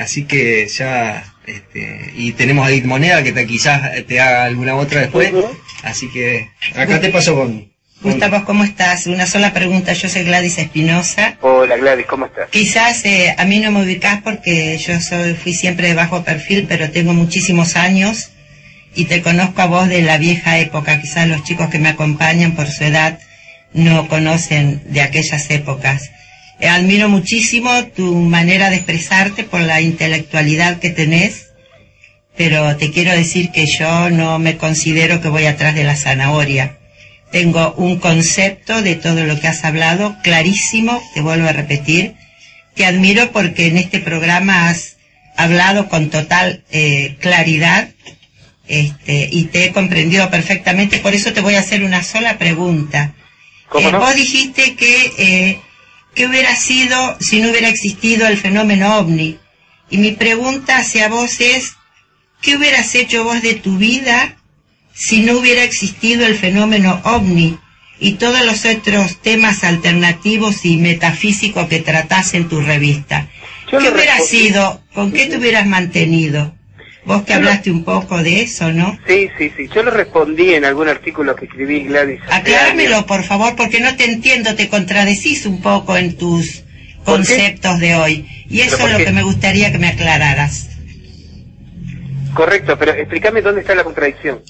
Así que ya... Este, y tenemos a Edith Moneda que te, quizás te haga alguna otra después, ¿no? Así que acá te paso con... Gustavo, ¿cómo estás? Una sola pregunta, yo soy Gladys Espinosa. Hola Gladys, ¿cómo estás? Quizás eh, a mí no me ubicás porque yo soy, fui siempre de bajo perfil, pero tengo muchísimos años y te conozco a vos de la vieja época. Quizás los chicos que me acompañan por su edad no conocen de aquellas épocas. Eh, admiro muchísimo tu manera de expresarte por la intelectualidad que tenés, pero te quiero decir que yo no me considero que voy atrás de la zanahoria. Tengo un concepto de todo lo que has hablado, clarísimo, te vuelvo a repetir. Te admiro porque en este programa has hablado con total eh, claridad este, y te he comprendido perfectamente. Por eso te voy a hacer una sola pregunta. ¿Cómo no? Eh, vos dijiste que, eh, ¿qué hubiera sido si no hubiera existido el fenómeno ovni? Y mi pregunta hacia vos es, ¿qué hubieras hecho vos de tu vida si no hubiera existido el fenómeno ovni? y todos los otros temas alternativos y metafísicos que tratás en tu revista. Yo ¿Qué hubiera sido? ¿Con qué te hubieras mantenido? Vos que hablaste un poco de eso, ¿no? Sí, sí, sí. Yo lo respondí en algún artículo que escribí, Gladys. Aclármelo, por favor, porque no te entiendo, te contradecís un poco en tus conceptos de hoy. Y eso es lo que me gustaría que me aclararas. Correcto, pero explícame dónde está la contradicción.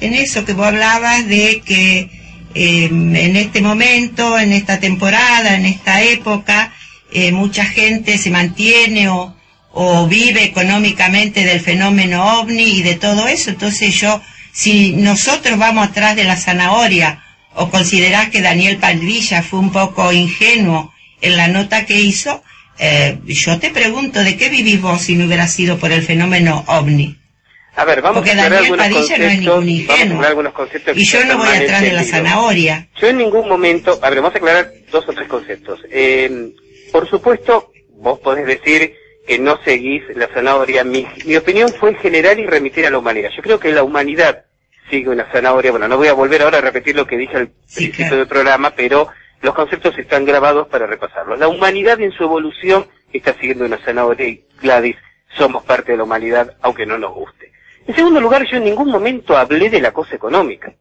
En eso que vos hablabas de que eh, en este momento, en esta temporada, en esta época, eh, mucha gente se mantiene o... o vive económicamente del fenómeno ovni y de todo eso. Entonces yo, si nosotros vamos atrás de la zanahoria, o considerás que Daniel Padilla fue un poco ingenuo en la nota que hizo, eh, yo te pregunto, ¿de qué vivís vos si no hubiera sido por el fenómeno ovni? A ver, vamos Porque a Daniel Padilla no es ningún ingenuo, y yo no voy atrás de la zanahoria. Yo en ningún momento, a ver, vamos a aclarar dos o tres conceptos. Eh, por supuesto, vos podés decir que no seguís la zanahoria. Mi, mi opinión fue general y remitir a la humanidad. Yo creo que la humanidad sigue una zanahoria. Bueno, no voy a volver ahora a repetir lo que dije al sí, principio claro. del programa, pero los conceptos están grabados para repasarlos. La humanidad en su evolución está siguiendo una zanahoria, y Gladys, somos parte de la humanidad, aunque no nos guste. En segundo lugar, yo en ningún momento hablé de la cosa económica.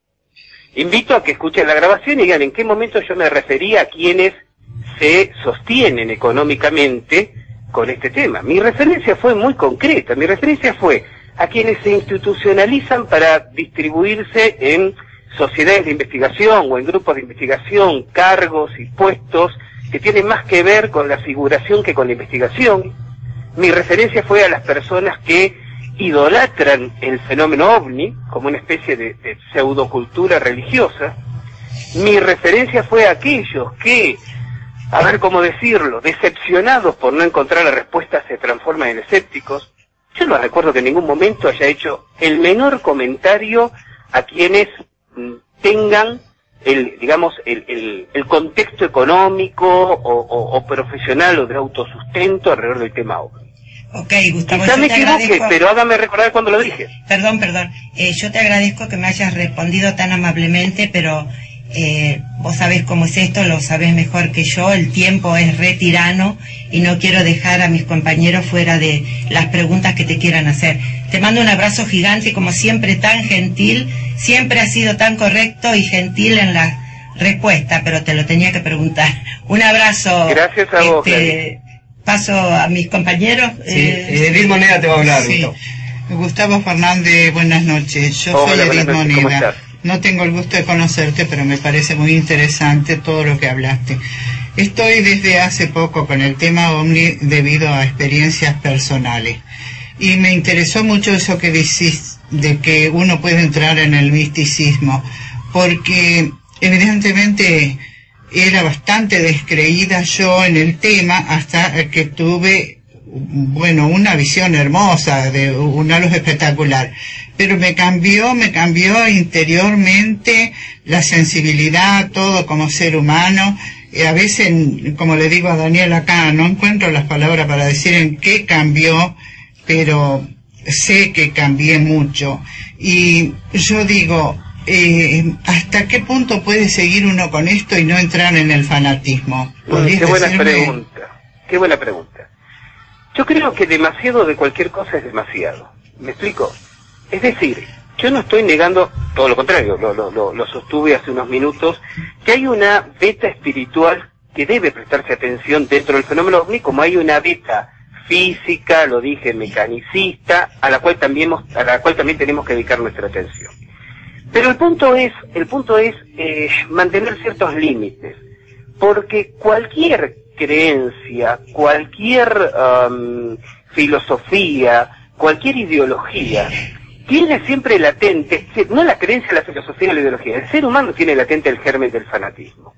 Invito a que escuchen la grabación y digan en qué momento yo me refería a quienes se sostienen económicamente con este tema. Mi referencia fue muy concreta, mi referencia fue a quienes se institucionalizan para distribuirse en sociedades de investigación o en grupos de investigación, cargos y puestos que tienen más que ver con la figuración que con la investigación. Mi referencia fue a las personas que idolatran el fenómeno ovni como una especie de, de pseudocultura religiosa. Mi referencia fue a aquellos que, a ver cómo decirlo, decepcionados por no encontrar la respuesta se transforman en escépticos. Yo no recuerdo que en ningún momento haya hecho el menor comentario a quienes tengan el, digamos, el, el, el contexto económico o, o, o profesional o de autosustento alrededor del tema ovni. Ok, Gustavo, quizá yo me te equivoque, agradezco, pero hágame recordar cuando lo dije. Perdón, perdón. Eh, yo te agradezco que me hayas respondido tan amablemente, pero... Eh, vos sabés cómo es esto, lo sabés mejor que yo, el tiempo es re tirano y no quiero dejar a mis compañeros fuera de las preguntas que te quieran hacer. Te mando un abrazo gigante, como siempre tan gentil, siempre has sido tan correcto y gentil en la respuesta, pero te lo tenía que preguntar. Un abrazo. Gracias a vos. Este, paso a mis compañeros. Sí, eh, Edith Moneda te va a hablar. Sí. Gustavo Fernández, buenas noches. Yo Hola, soy Edith Moneda. ¿Cómo estás? No tengo el gusto de conocerte, pero me parece muy interesante todo lo que hablaste. Estoy desde hace poco con el tema ovni debido a experiencias personales. Y me interesó mucho eso que decís, de que uno puede entrar en el misticismo, porque evidentemente era bastante descreída yo en el tema hasta que tuve... bueno, una visión hermosa, de una luz espectacular, pero me cambió, me cambió interiormente la sensibilidad, todo como ser humano. Y a veces, como le digo a Daniel acá, no encuentro las palabras para decir en qué cambió, pero sé que cambié mucho. Y yo digo, eh, ¿hasta qué punto puede seguir uno con esto y no entrar en el fanatismo? Bueno, qué buena pregunta, qué buena pregunta. Yo creo que demasiado de cualquier cosa es demasiado. ¿Me explico? Es decir, yo no estoy negando, todo lo contrario, lo, lo, lo sostuve hace unos minutos, que hay una beta espiritual que debe prestarse atención dentro del fenómeno ovni, como hay una beta física, lo dije, mecanicista, a la cual también, a la cual también tenemos que dedicar nuestra atención. Pero el punto es, el punto es eh, mantener ciertos límites, porque cualquier creencia, cualquier um, filosofía, cualquier ideología, tiene siempre latente, no la creencia, la filosofía, la ideología, el ser humano tiene latente el germen del fanatismo.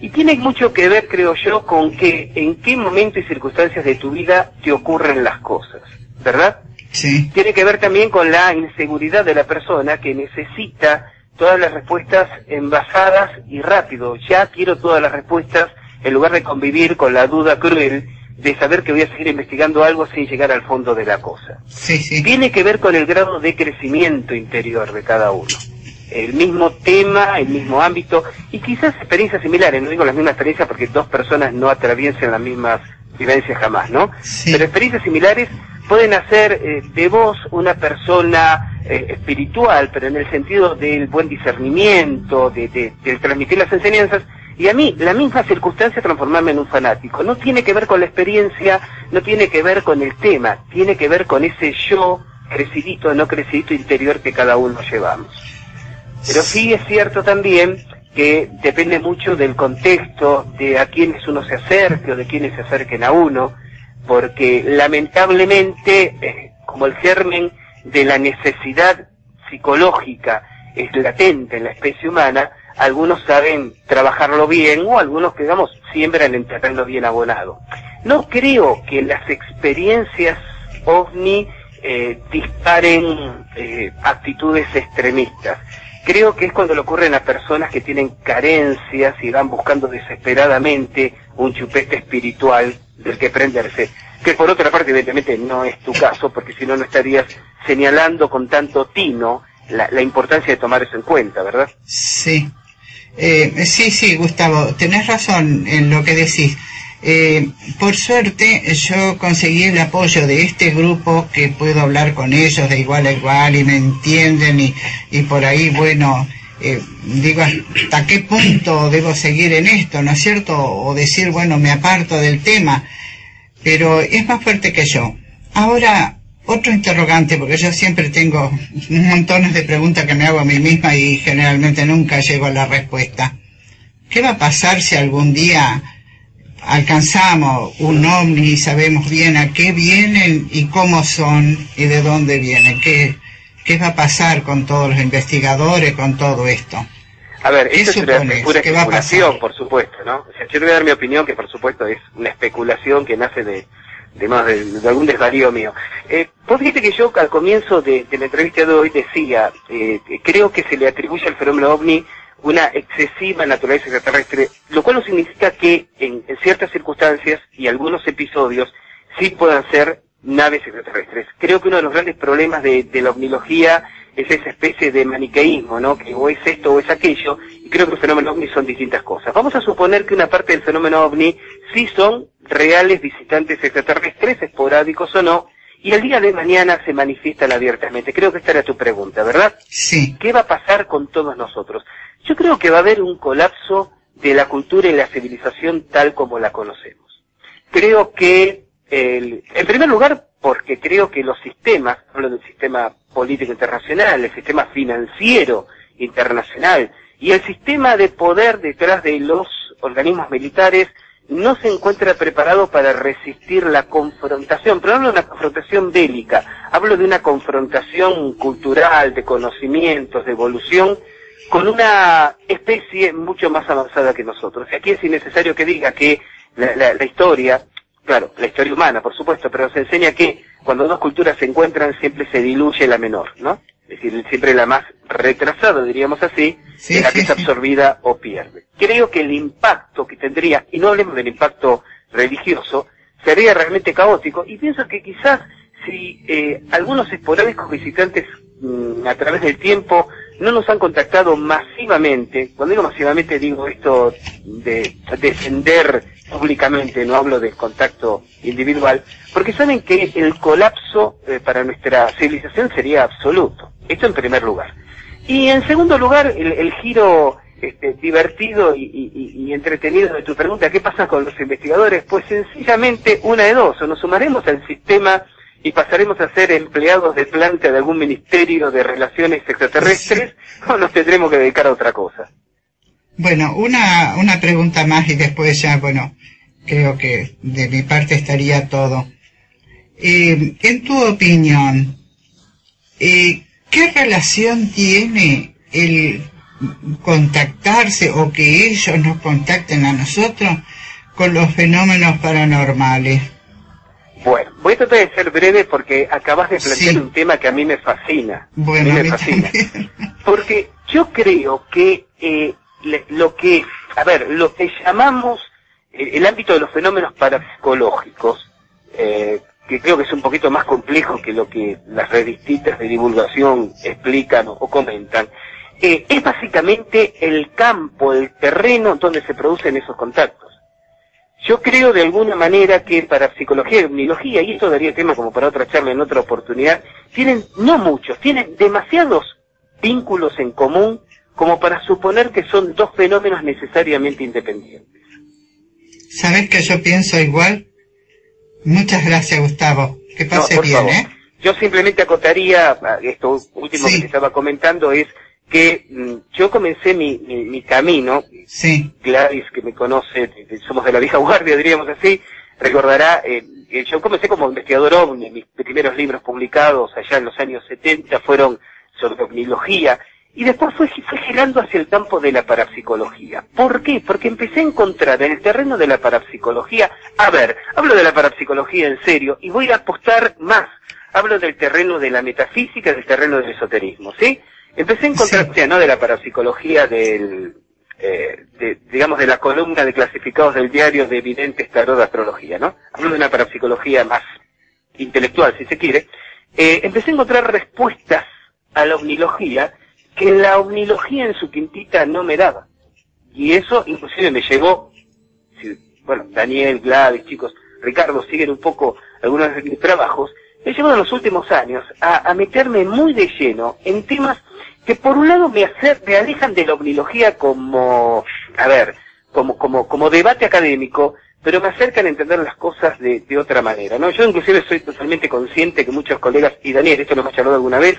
Y tiene mucho que ver, creo yo, con que en qué momento y circunstancias de tu vida te ocurren las cosas, ¿verdad? Sí. Tiene que ver también con la inseguridad de la persona que necesita todas las respuestas envasadas y rápido. Ya quiero todas las respuestas, en lugar de convivir con la duda cruel de saber que voy a seguir investigando algo sin llegar al fondo de la cosa. Sí, sí. Tiene que ver con el grado de crecimiento interior de cada uno. el mismo tema, el mismo ámbito, y quizás experiencias similares, no digo las mismas experiencias porque dos personas no atraviesan las mismas vivencias jamás, ¿no? Sí. Pero experiencias similares pueden hacer eh, de vos una persona eh, espiritual, pero en el sentido del buen discernimiento, de, de, de transmitir las enseñanzas, y a mí la misma circunstancia transformarme en un fanático. No tiene que ver con la experiencia, no tiene que ver con el tema, tiene que ver con ese yo crecidito o no crecidito interior que cada uno llevamos. Pero sí es cierto también que depende mucho del contexto, de a quiénes uno se acerque o de quiénes se acerquen a uno, porque lamentablemente, eh, como el germen de la necesidad psicológica es latente en la especie humana, algunos saben trabajarlo bien o algunos, digamos, siembran en terreno bien abonado. No creo que las experiencias ovni eh, disparen eh, actitudes extremistas. Creo que es cuando le ocurren a personas que tienen carencias y van buscando desesperadamente un chupete espiritual del que prenderse. Que por otra parte, evidentemente, no es tu caso, porque si no, no estarías señalando con tanto tino la, la importancia de tomar eso en cuenta, ¿verdad? Sí. Eh, sí, sí, Gustavo, tenés razón en lo que decís. Eh, por suerte yo conseguí el apoyo de este grupo, que puedo hablar con ellos de igual a igual y me entienden, y, y por ahí, bueno, eh, digo hasta qué punto debo seguir en esto, ¿no es cierto? O decir, bueno, me aparto del tema, pero es más fuerte que yo. Ahora, otro interrogante, porque yo siempre tengo montones de preguntas que me hago a mí misma y generalmente nunca llego a la respuesta. ¿Qué va a pasar si algún día alcanzamos un ovni y sabemos bien a qué vienen y cómo son y de dónde vienen? ¿Qué, qué va a pasar con todos los investigadores, con todo esto? A ver, eso es una pura especulación, por supuesto, ¿no? O sea, yo te voy a dar mi opinión, que por supuesto es una especulación que nace de, de, más, de, de algún desvarío mío. Eh, vos dijiste que yo al comienzo de, de la entrevista de hoy decía, eh, creo que se le atribuye al fenómeno ovni una excesiva naturaleza extraterrestre, lo cual no significa que en, en ciertas circunstancias y algunos episodios sí puedan ser naves extraterrestres. Creo que uno de los grandes problemas de, de la ovnilogía es esa especie de maniqueísmo, ¿no? Que o es esto o es aquello, y creo que el fenómeno ovni son distintas cosas. Vamos a suponer que una parte del fenómeno ovni sí son reales visitantes extraterrestres, esporádicos o no, y el día de mañana se manifiestan abiertamente. Creo que esta era tu pregunta, ¿verdad? Sí. ¿Qué va a pasar con todos nosotros? Yo creo que va a haber un colapso de la cultura y la civilización tal como la conocemos. Creo que, el, en primer lugar, porque creo que los sistemas, hablo del sistema político internacional, el sistema financiero internacional y el sistema de poder detrás de los organismos militares no se encuentra preparado para resistir la confrontación, pero no hablo de una confrontación bélica, hablo de una confrontación cultural, de conocimientos, de evolución, con una especie mucho más avanzada que nosotros. Aquí es innecesario que diga que la, la, la historia, claro, la historia humana, por supuesto, pero nos enseña que cuando dos culturas se encuentran siempre se diluye la menor, ¿no? Es decir, siempre la más retrasada, diríamos así, sí, la que sí, es absorbida sí. o pierde. Creo que el impacto que tendría, y no hablemos del impacto religioso, sería realmente caótico, y pienso que quizás si eh, algunos esporádicos visitantes mmm, a través del tiempo no nos han contactado masivamente, cuando digo masivamente digo esto de descender públicamente, no hablo del contacto individual, porque saben que el colapso eh, para nuestra civilización sería absoluto, esto en primer lugar. Y en segundo lugar, el, el giro este, divertido y, y, y entretenido de tu pregunta, ¿qué pasa con los investigadores? Pues sencillamente una de dos, o nos sumaremos al sistema y pasaremos a ser empleados de planta de algún ministerio de relaciones extraterrestres, sí, o nos tendremos que dedicar a otra cosa. Bueno, una, una pregunta más y después ya, bueno, creo que de mi parte estaría todo. Eh, en tu opinión, eh, ¿qué relación tiene el contactarse o que ellos nos contacten a nosotros con los fenómenos paranormales? Bueno, voy a tratar de ser breve porque acabas de plantear, sí, un tema que a mí me fascina. Bueno, a mí me fascina. También. Porque yo creo que eh, le, lo que, a ver, lo que llamamos eh, el ámbito de los fenómenos parapsicológicos, eh, que creo que es un poquito más complejo que lo que las revistitas de divulgación explican o, o comentan, eh, es básicamente el campo, el terreno donde se producen esos contactos. Yo creo de alguna manera que para psicología y etnología, y esto daría tema como para otra charla en otra oportunidad, tienen, no muchos, tienen demasiados vínculos en común como para suponer que son dos fenómenos necesariamente independientes. ¿Sabes que yo pienso igual? Muchas gracias, Gustavo. Que pase no, bien, favor. ¿eh? Yo simplemente acotaría, esto último sí. que te estaba comentando, es que mmm, yo comencé mi, mi, mi camino, sí. Gladys, que me conoce, somos de la vieja guardia, diríamos así, recordará, eh, yo comencé como investigador ovni, mis primeros libros publicados allá en los años setenta fueron sobre ovnilogía, y después fue, fue girando hacia el campo de la parapsicología. ¿Por qué? Porque empecé a encontrar en el terreno de la parapsicología, a ver, hablo de la parapsicología en serio, y voy a apostar más, hablo del terreno de la metafísica, del terreno del esoterismo, ¿sí? Empecé a encontrar, sí. o sea, no de la parapsicología del, eh, de, digamos, de la columna de clasificados del diario de Videntes, Tarot de Astrología, ¿no? Hablo de una parapsicología más intelectual, si se quiere. Eh, empecé a encontrar respuestas a la ovnilogía que la ovnilogía en su quintita no me daba. Y eso inclusive me llevó, bueno, Daniel, Gladys, chicos, Ricardo, siguen un poco algunos de mis trabajos, me llevó en los últimos años a, a meterme muy de lleno en temas que por un lado me, hacer, me alejan de la ovnilogía como, a ver, como, como, como debate académico, pero me acercan a entender las cosas de, de otra manera, ¿no? Yo inclusive soy totalmente consciente que muchos colegas, y Daniel, esto lo hemos charlado alguna vez,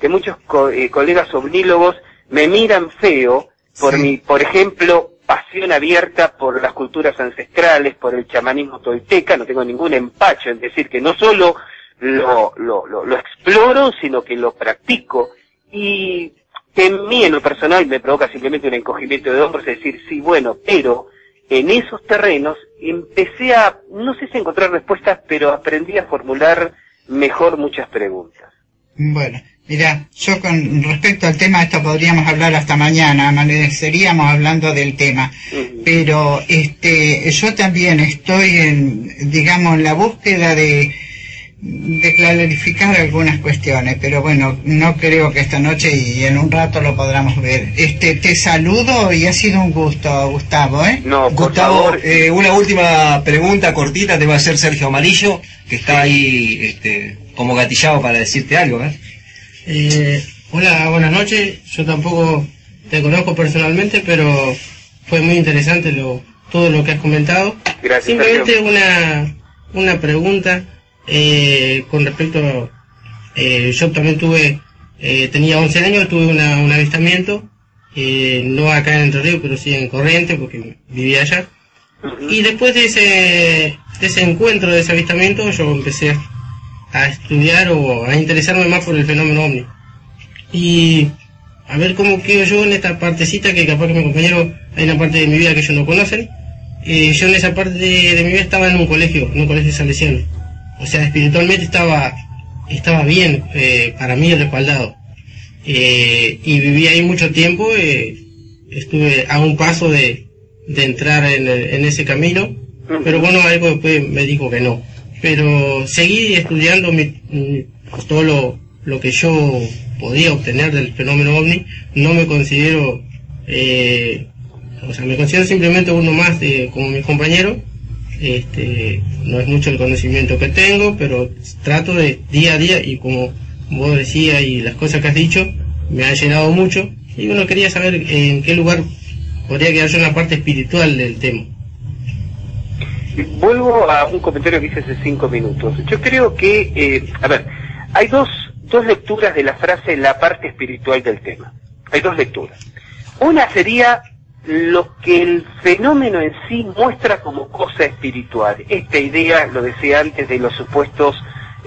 que muchos co eh, colegas ovnílogos me miran feo por sí. mi, por ejemplo, pasión abierta por las culturas ancestrales, por el chamanismo tolteca, no tengo ningún empacho en decir que no solo lo, lo, lo, lo exploro, sino que lo practico, y que en mí, en lo personal, me provoca simplemente un encogimiento de hombros, es decir, sí, bueno, pero en esos terrenos empecé a, no sé si encontrar respuestas, pero aprendí a formular mejor muchas preguntas. Bueno. Mira, yo con respecto al tema, esto podríamos hablar hasta mañana, amaneceríamos hablando del tema, pero este, yo también estoy en, digamos, en la búsqueda de, de clarificar algunas cuestiones, pero bueno, no creo que esta noche y en un rato lo podamos ver. Este, te saludo y ha sido un gusto, Gustavo, ¿eh? No, por Gustavo, favor. Eh, una última pregunta cortita te va a hacer Sergio Marillo, que está ahí, este, como gatillado para decirte algo, ¿eh? Eh, hola, buenas noches. Yo tampoco te conozco personalmente, pero fue muy interesante lo, todo lo que has comentado. Gracias. Simplemente una, una pregunta eh, con respecto. Eh, yo también tuve, eh, tenía once años, tuve una, un avistamiento, eh, no acá en Entre Ríos, pero sí en Corrientes, porque vivía allá. Uh-huh. Y después de ese, de ese encuentro, de ese avistamiento, yo empecé a. a estudiar o a interesarme más por el fenómeno ovni y a ver cómo quedo yo en esta partecita que capaz que mi compañero hay una parte de mi vida que ellos no conocen. eh, yo en esa parte de, de mi vida estaba en un colegio, en un colegio salesiano, o sea espiritualmente estaba estaba bien, eh, para mí respaldado, eh, y viví ahí mucho tiempo, eh, estuve a un paso de, de entrar en, en ese camino, pero bueno, algo después me dijo que no. Pero seguí estudiando mi, todo lo, lo que yo podía obtener del fenómeno ovni. No me considero, eh, o sea, me considero simplemente uno más de, como mis compañeros. Este, no es mucho el conocimiento que tengo, pero trato de día a día, y como vos decías y las cosas que has dicho, me ha llenado mucho. Y bueno, quería saber en qué lugar podría quedar yo en la parte espiritual del tema. Vuelvo a un comentario que hice hace cinco minutos. Yo creo que, eh, a ver, hay dos, dos lecturas de la frase la parte espiritual del tema. Hay dos lecturas. Una sería lo que el fenómeno en sí muestra como cosa espiritual. Esta idea, lo decía antes, de los supuestos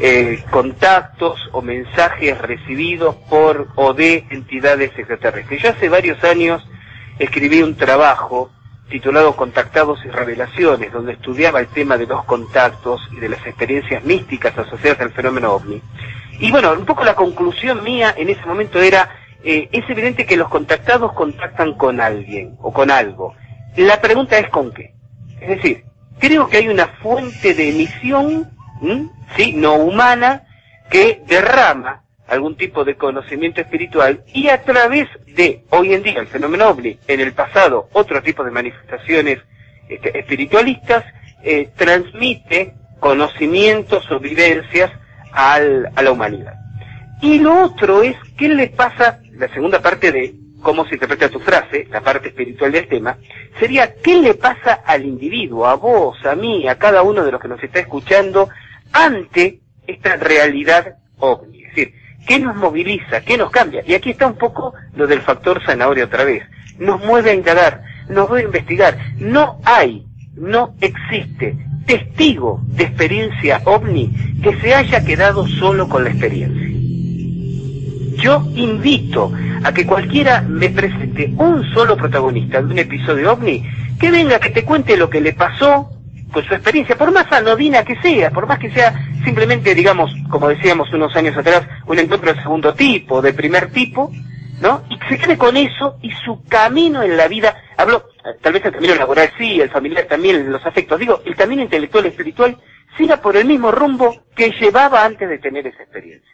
eh, contactos o mensajes recibidos por o de entidades extraterrestres. Yo hace varios años escribí un trabajo titulado Contactados y Revelaciones, donde estudiaba el tema de los contactos y de las experiencias místicas asociadas al fenómeno ovni. Y bueno, un poco la conclusión mía en ese momento era, eh, es evidente que los contactados contactan con alguien o con algo. La pregunta es ¿con qué? Es decir, creo que hay una fuente de emisión, ¿sí? no humana, que derrama algún tipo de conocimiento espiritual, y a través de, hoy en día, el fenómeno ovni, en el pasado, otro tipo de manifestaciones este, espiritualistas, eh, transmite conocimientos o vivencias al, a la humanidad. Y lo otro es, ¿qué le pasa? La segunda parte de cómo se interpreta tu frase, la parte espiritual del tema, sería, ¿qué le pasa al individuo, a vos, a mí, a cada uno de los que nos está escuchando, ante esta realidad ovni? Es decir, ¿qué nos moviliza? ¿Qué nos cambia? Y aquí está un poco lo del factor zanahoria otra vez. Nos mueve a indagar, nos mueve a investigar. No hay, no existe testigo de experiencia ovni que se haya quedado solo con la experiencia. Yo invito a que cualquiera me presente un solo protagonista de un episodio ovni, que venga, que te cuente lo que le pasó con su experiencia, por más anodina que sea, por más que sea simplemente, digamos, como decíamos unos años atrás, un encuentro de segundo tipo, de primer tipo, ¿no? Y que se quede con eso y su camino en la vida. Hablo, tal vez el camino laboral sí, el familiar también, los afectos, digo, el camino intelectual y espiritual siga por el mismo rumbo que llevaba antes de tener esa experiencia.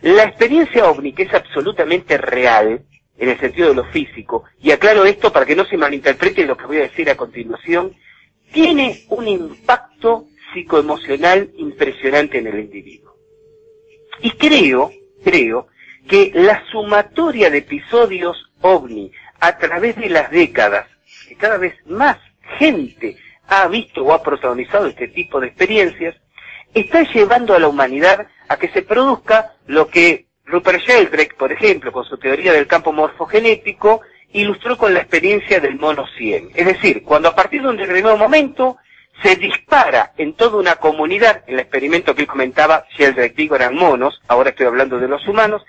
La experiencia ovni, que es absolutamente real, en el sentido de lo físico, y aclaro esto para que no se malinterprete lo que voy a decir a continuación, tiene un impacto psicoemocional impresionante en el individuo. Y creo, creo, que la sumatoria de episodios ovni a través de las décadas, que cada vez más gente ha visto o ha protagonizado este tipo de experiencias, está llevando a la humanidad a que se produzca lo que Rupert Sheldrake, por ejemplo, con su teoría del campo morfogenético, ilustró con la experiencia del mono cien. Es decir, cuando a partir de un determinado momento se dispara en toda una comunidad, el experimento que él comentaba, Sheldrake dijo eran monos, ahora estoy hablando de los humanos,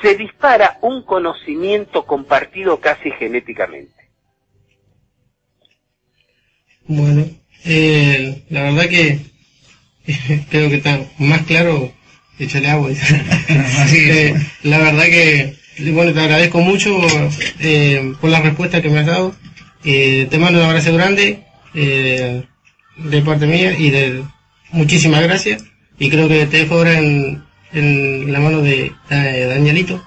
se dispara un conocimiento compartido casi genéticamente. Bueno, eh, la verdad que creo que está más claro, échale agua. Así es. La verdad que, bueno, te agradezco mucho eh, por la respuesta que me has dado. Eh, te mando un abrazo grande eh, de parte mía y de muchísimas gracias. Y creo que te dejo ahora en, en la mano de eh, Danielito.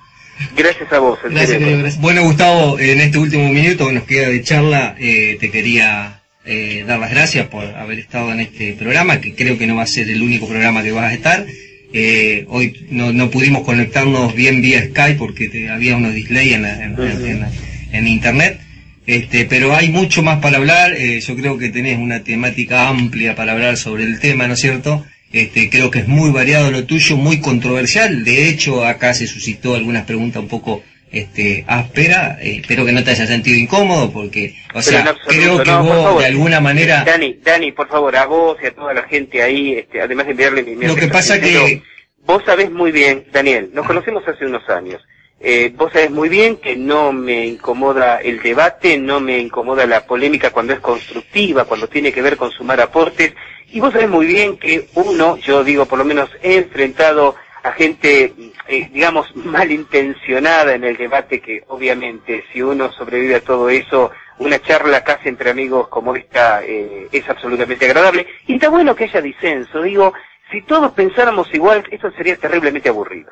Gracias a vos. Gracias, querido, gracias. Bueno, Gustavo, en este último minuto que nos queda de charla, eh, te quería... Eh, dar las gracias por haber estado en este programa, que creo que no va a ser el único programa que vas a estar. Eh, hoy no, no pudimos conectarnos bien vía Skype porque te, había unos delay en, la, en, en, en, en internet, este, pero hay mucho más para hablar. Eh, yo creo que tenés una temática amplia para hablar sobre el tema, ¿no es cierto? Este, creo que es muy variado lo tuyo, muy controversial. De hecho, acá se suscitó algunas preguntas un poco... Este, áspera, eh, espero que no te haya sentido incómodo porque, o sea, absoluto, creo que no, vos favor, de alguna manera... Dani, Dani, por favor, a vos y a toda la gente ahí, este, además de enviarle mi miedo... Lo que pasa que... Vos sabés muy bien, Daniel, nos conocemos hace unos años, eh, vos sabés muy bien que no me incomoda el debate, no me incomoda la polémica cuando es constructiva, cuando tiene que ver con sumar aportes, y vos sabés muy bien que uno, yo digo, por lo menos he enfrentado a gente... Eh, digamos, malintencionada en el debate, que obviamente si uno sobrevive a todo eso, una charla casi entre amigos como esta eh, es absolutamente agradable, y está bueno que haya disenso. Digo, si todos pensáramos igual, esto sería terriblemente aburrido.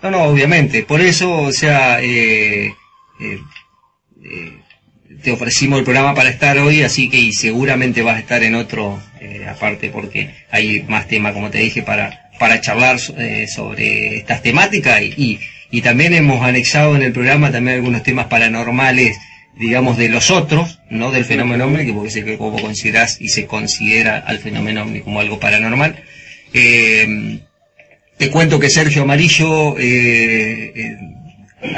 No, no, obviamente, por eso, o sea, eh, eh, eh, te ofrecimos el programa para estar hoy, así que y seguramente vas a estar en otro, eh, aparte, porque hay más tema, como te dije, para... para charlar eh, sobre estas temáticas y, y, y también hemos anexado en el programa también algunos temas paranormales, digamos, de los otros, no del fenómeno ovni, que porque sé que vos considerás y se considera al fenómeno ovni como algo paranormal. Eh, te cuento que Sergio Marillo eh,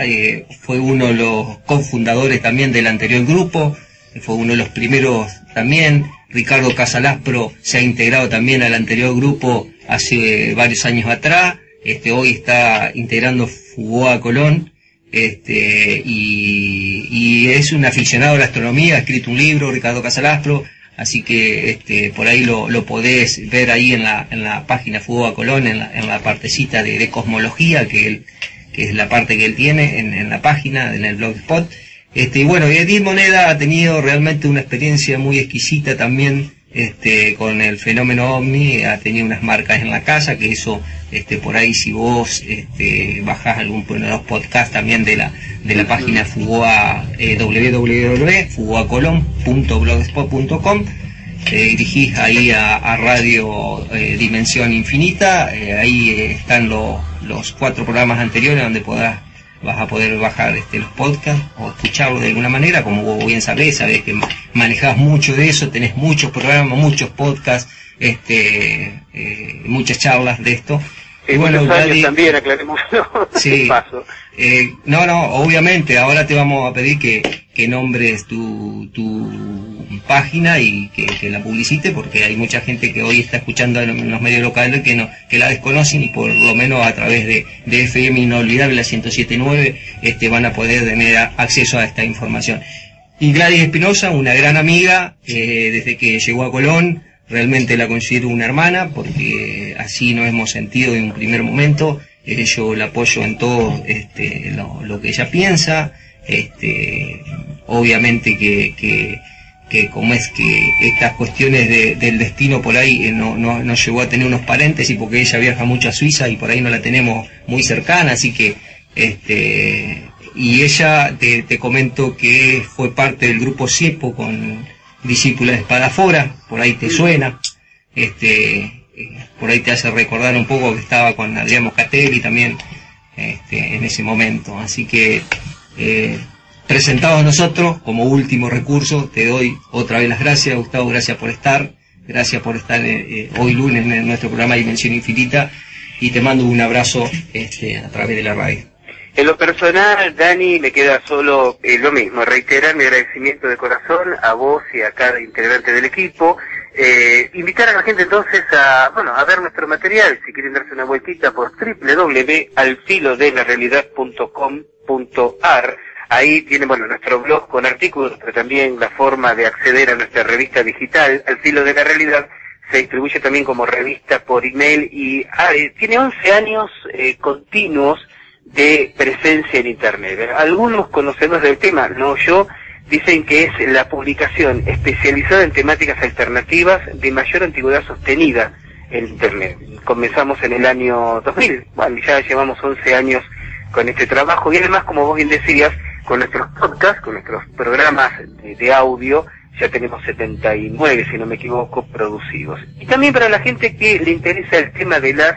eh, fue uno de los cofundadores también del anterior grupo, fue uno de los primeros también. Ricardo Casalaspro se ha integrado también al anterior grupo hace eh, varios años atrás, este, hoy está integrando Fugó a Colón, este, y, y es un aficionado a la astronomía, ha escrito un libro, Ricardo Casalaspro, así que este, por ahí lo, lo podés ver ahí en la, en la página Fugó a Colón, en la, en la partecita de, de cosmología, que, él, que es la parte que él tiene en, en la página, en el blogspot. Este, y bueno, Edith Moneda ha tenido realmente una experiencia muy exquisita también, Este, con el fenómeno ovni, ha tenido unas marcas en la casa, que eso este, por ahí si vos este, bajás algún de los podcasts también de la de la página Fugó a eh, doble u doble u doble u punto fugó a colón punto blogspot punto com, eh, dirigís ahí a, a Radio eh, Dimensión Infinita, eh, ahí eh, están los, los cuatro programas anteriores donde podrás vas a poder bajar este, los podcasts o escucharlos de alguna manera. Como vos bien sabés, sabés que manejás mucho de eso, tenés muchos programas, muchos podcasts, este, eh, muchas charlas de esto. Y bueno, Gladys, también aclaremos, ¿no? Sí, paso. Eh, no, no, obviamente, ahora te vamos a pedir que, que nombres tu, tu página y que, que la publicite, porque hay mucha gente que hoy está escuchando en los medios locales que no que la desconocen, y por lo menos a través de, de F M Inolvidable, la ciento siete punto nueve, este, van a poder tener acceso a esta información. Y Gladys Espinosa, una gran amiga, eh, desde que llegó a Colón, realmente la considero una hermana, porque así nos hemos sentido en un primer momento. Eh, yo la apoyo en todo este, lo, lo que ella piensa. Este, obviamente que, que, que como es que estas cuestiones de, del destino por ahí eh, no, no, no llegó a tener unos paréntesis, porque ella viaja mucho a Suiza y por ahí no la tenemos muy cercana, así que... este y ella, te, te comento que fue parte del grupo CIEPO con... discípula de Espadafora, por ahí te suena, este, por ahí te hace recordar un poco que estaba con Adrián Mocatelli también este, en ese momento. Así que, eh, presentados nosotros, como último recurso, te doy otra vez las gracias, Gustavo, gracias por estar, gracias por estar eh, hoy lunes en nuestro programa Dimensión Infinita, y te mando un abrazo este, a través de la radio. En lo personal, Dani, me queda solo eh, lo mismo, reiterar mi agradecimiento de corazón a vos y a cada integrante del equipo. Eh, invitar a la gente entonces a, bueno, a ver nuestro material, si quieren darse una vueltita por doble u doble u doble u punto al filo de la realidad punto com punto ar. Ahí tienen, bueno, nuestro blog con artículos, pero también la forma de acceder a nuestra revista digital, Al Filo de la Realidad. Se distribuye también como revista por email y ah, eh, tiene once años eh, continuos de presencia en internet. Algunos conocedores del tema, no yo, dicen que es la publicación especializada en temáticas alternativas de mayor antigüedad sostenida en internet. Comenzamos en el año dos mil, bueno, ya llevamos once años con este trabajo, y además, como vos bien decías, con nuestros podcasts, con nuestros programas de, de audio, ya tenemos setenta y nueve, si no me equivoco, producidos. Y también para la gente que le interesa el tema de las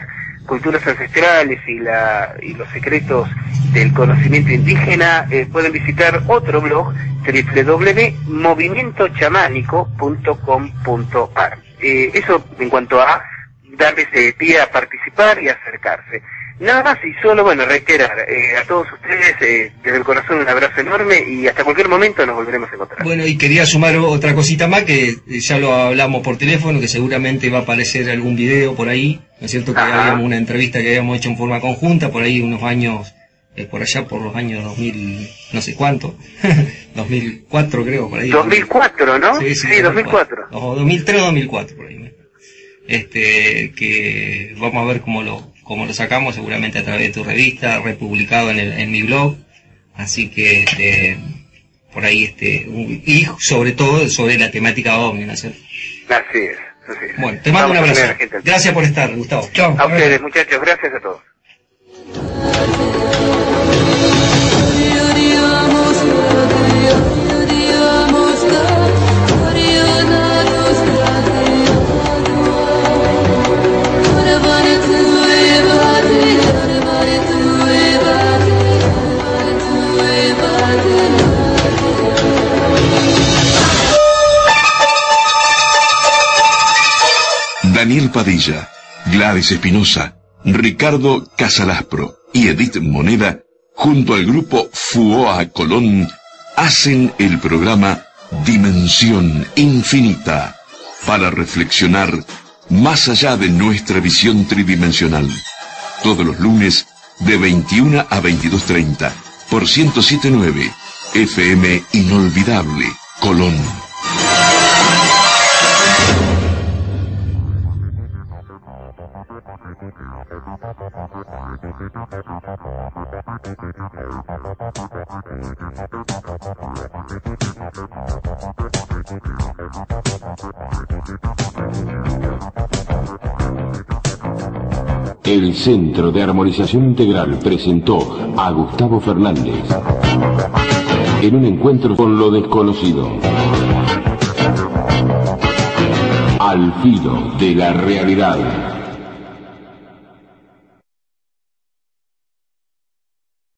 culturas ancestrales y, la, y los secretos del conocimiento indígena, eh, pueden visitar otro blog, doble u doble u doble u punto movimiento chamánico punto com punto ar. Eh, eso en cuanto a darles eh, pie a participar y acercarse. Nada más y solo, bueno, reiterar eh, a todos ustedes eh, desde el corazón un abrazo enorme, y hasta cualquier momento nos volveremos a encontrar. Bueno, y quería sumar otra cosita más, que ya lo hablamos por teléfono, que seguramente va a aparecer algún video por ahí, ¿no es cierto? Que Ajá. habíamos una entrevista que habíamos hecho en forma conjunta, por ahí unos años, eh, por allá por los años dos mil, no sé cuánto, dos mil cuatro creo, por ahí. dos mil cuatro, ¿no? Sí, sí, sí, dos mil cuatro. O dos mil tres o dos mil cuatro, por ahí. Este, que vamos a ver cómo lo... como lo sacamos, seguramente a través de tu revista, republicado en, el, en mi blog, así que este, por ahí, este un, y sobre todo sobre la temática ovni, ¿no es cierto? Así es, así es. Bueno, te mando Vamos un abrazo. Gracias por estar, Gustavo. Chao. A ustedes, muchachos, gracias a todos. Daniel Padilla, Gladys Espinosa, Ricardo Casalaspro y Edith Moneda, junto al grupo Fugó a Colón, hacen el programa Dimensión Infinita, para reflexionar más allá de nuestra visión tridimensional. Todos los lunes de veintiuno a veintidós treinta, por ciento siete punto nueve, F M Inolvidable, Colón. El Centro de Armonización Integral presentó a Gustavo Fernández en un encuentro con lo desconocido. Al filo de la realidad.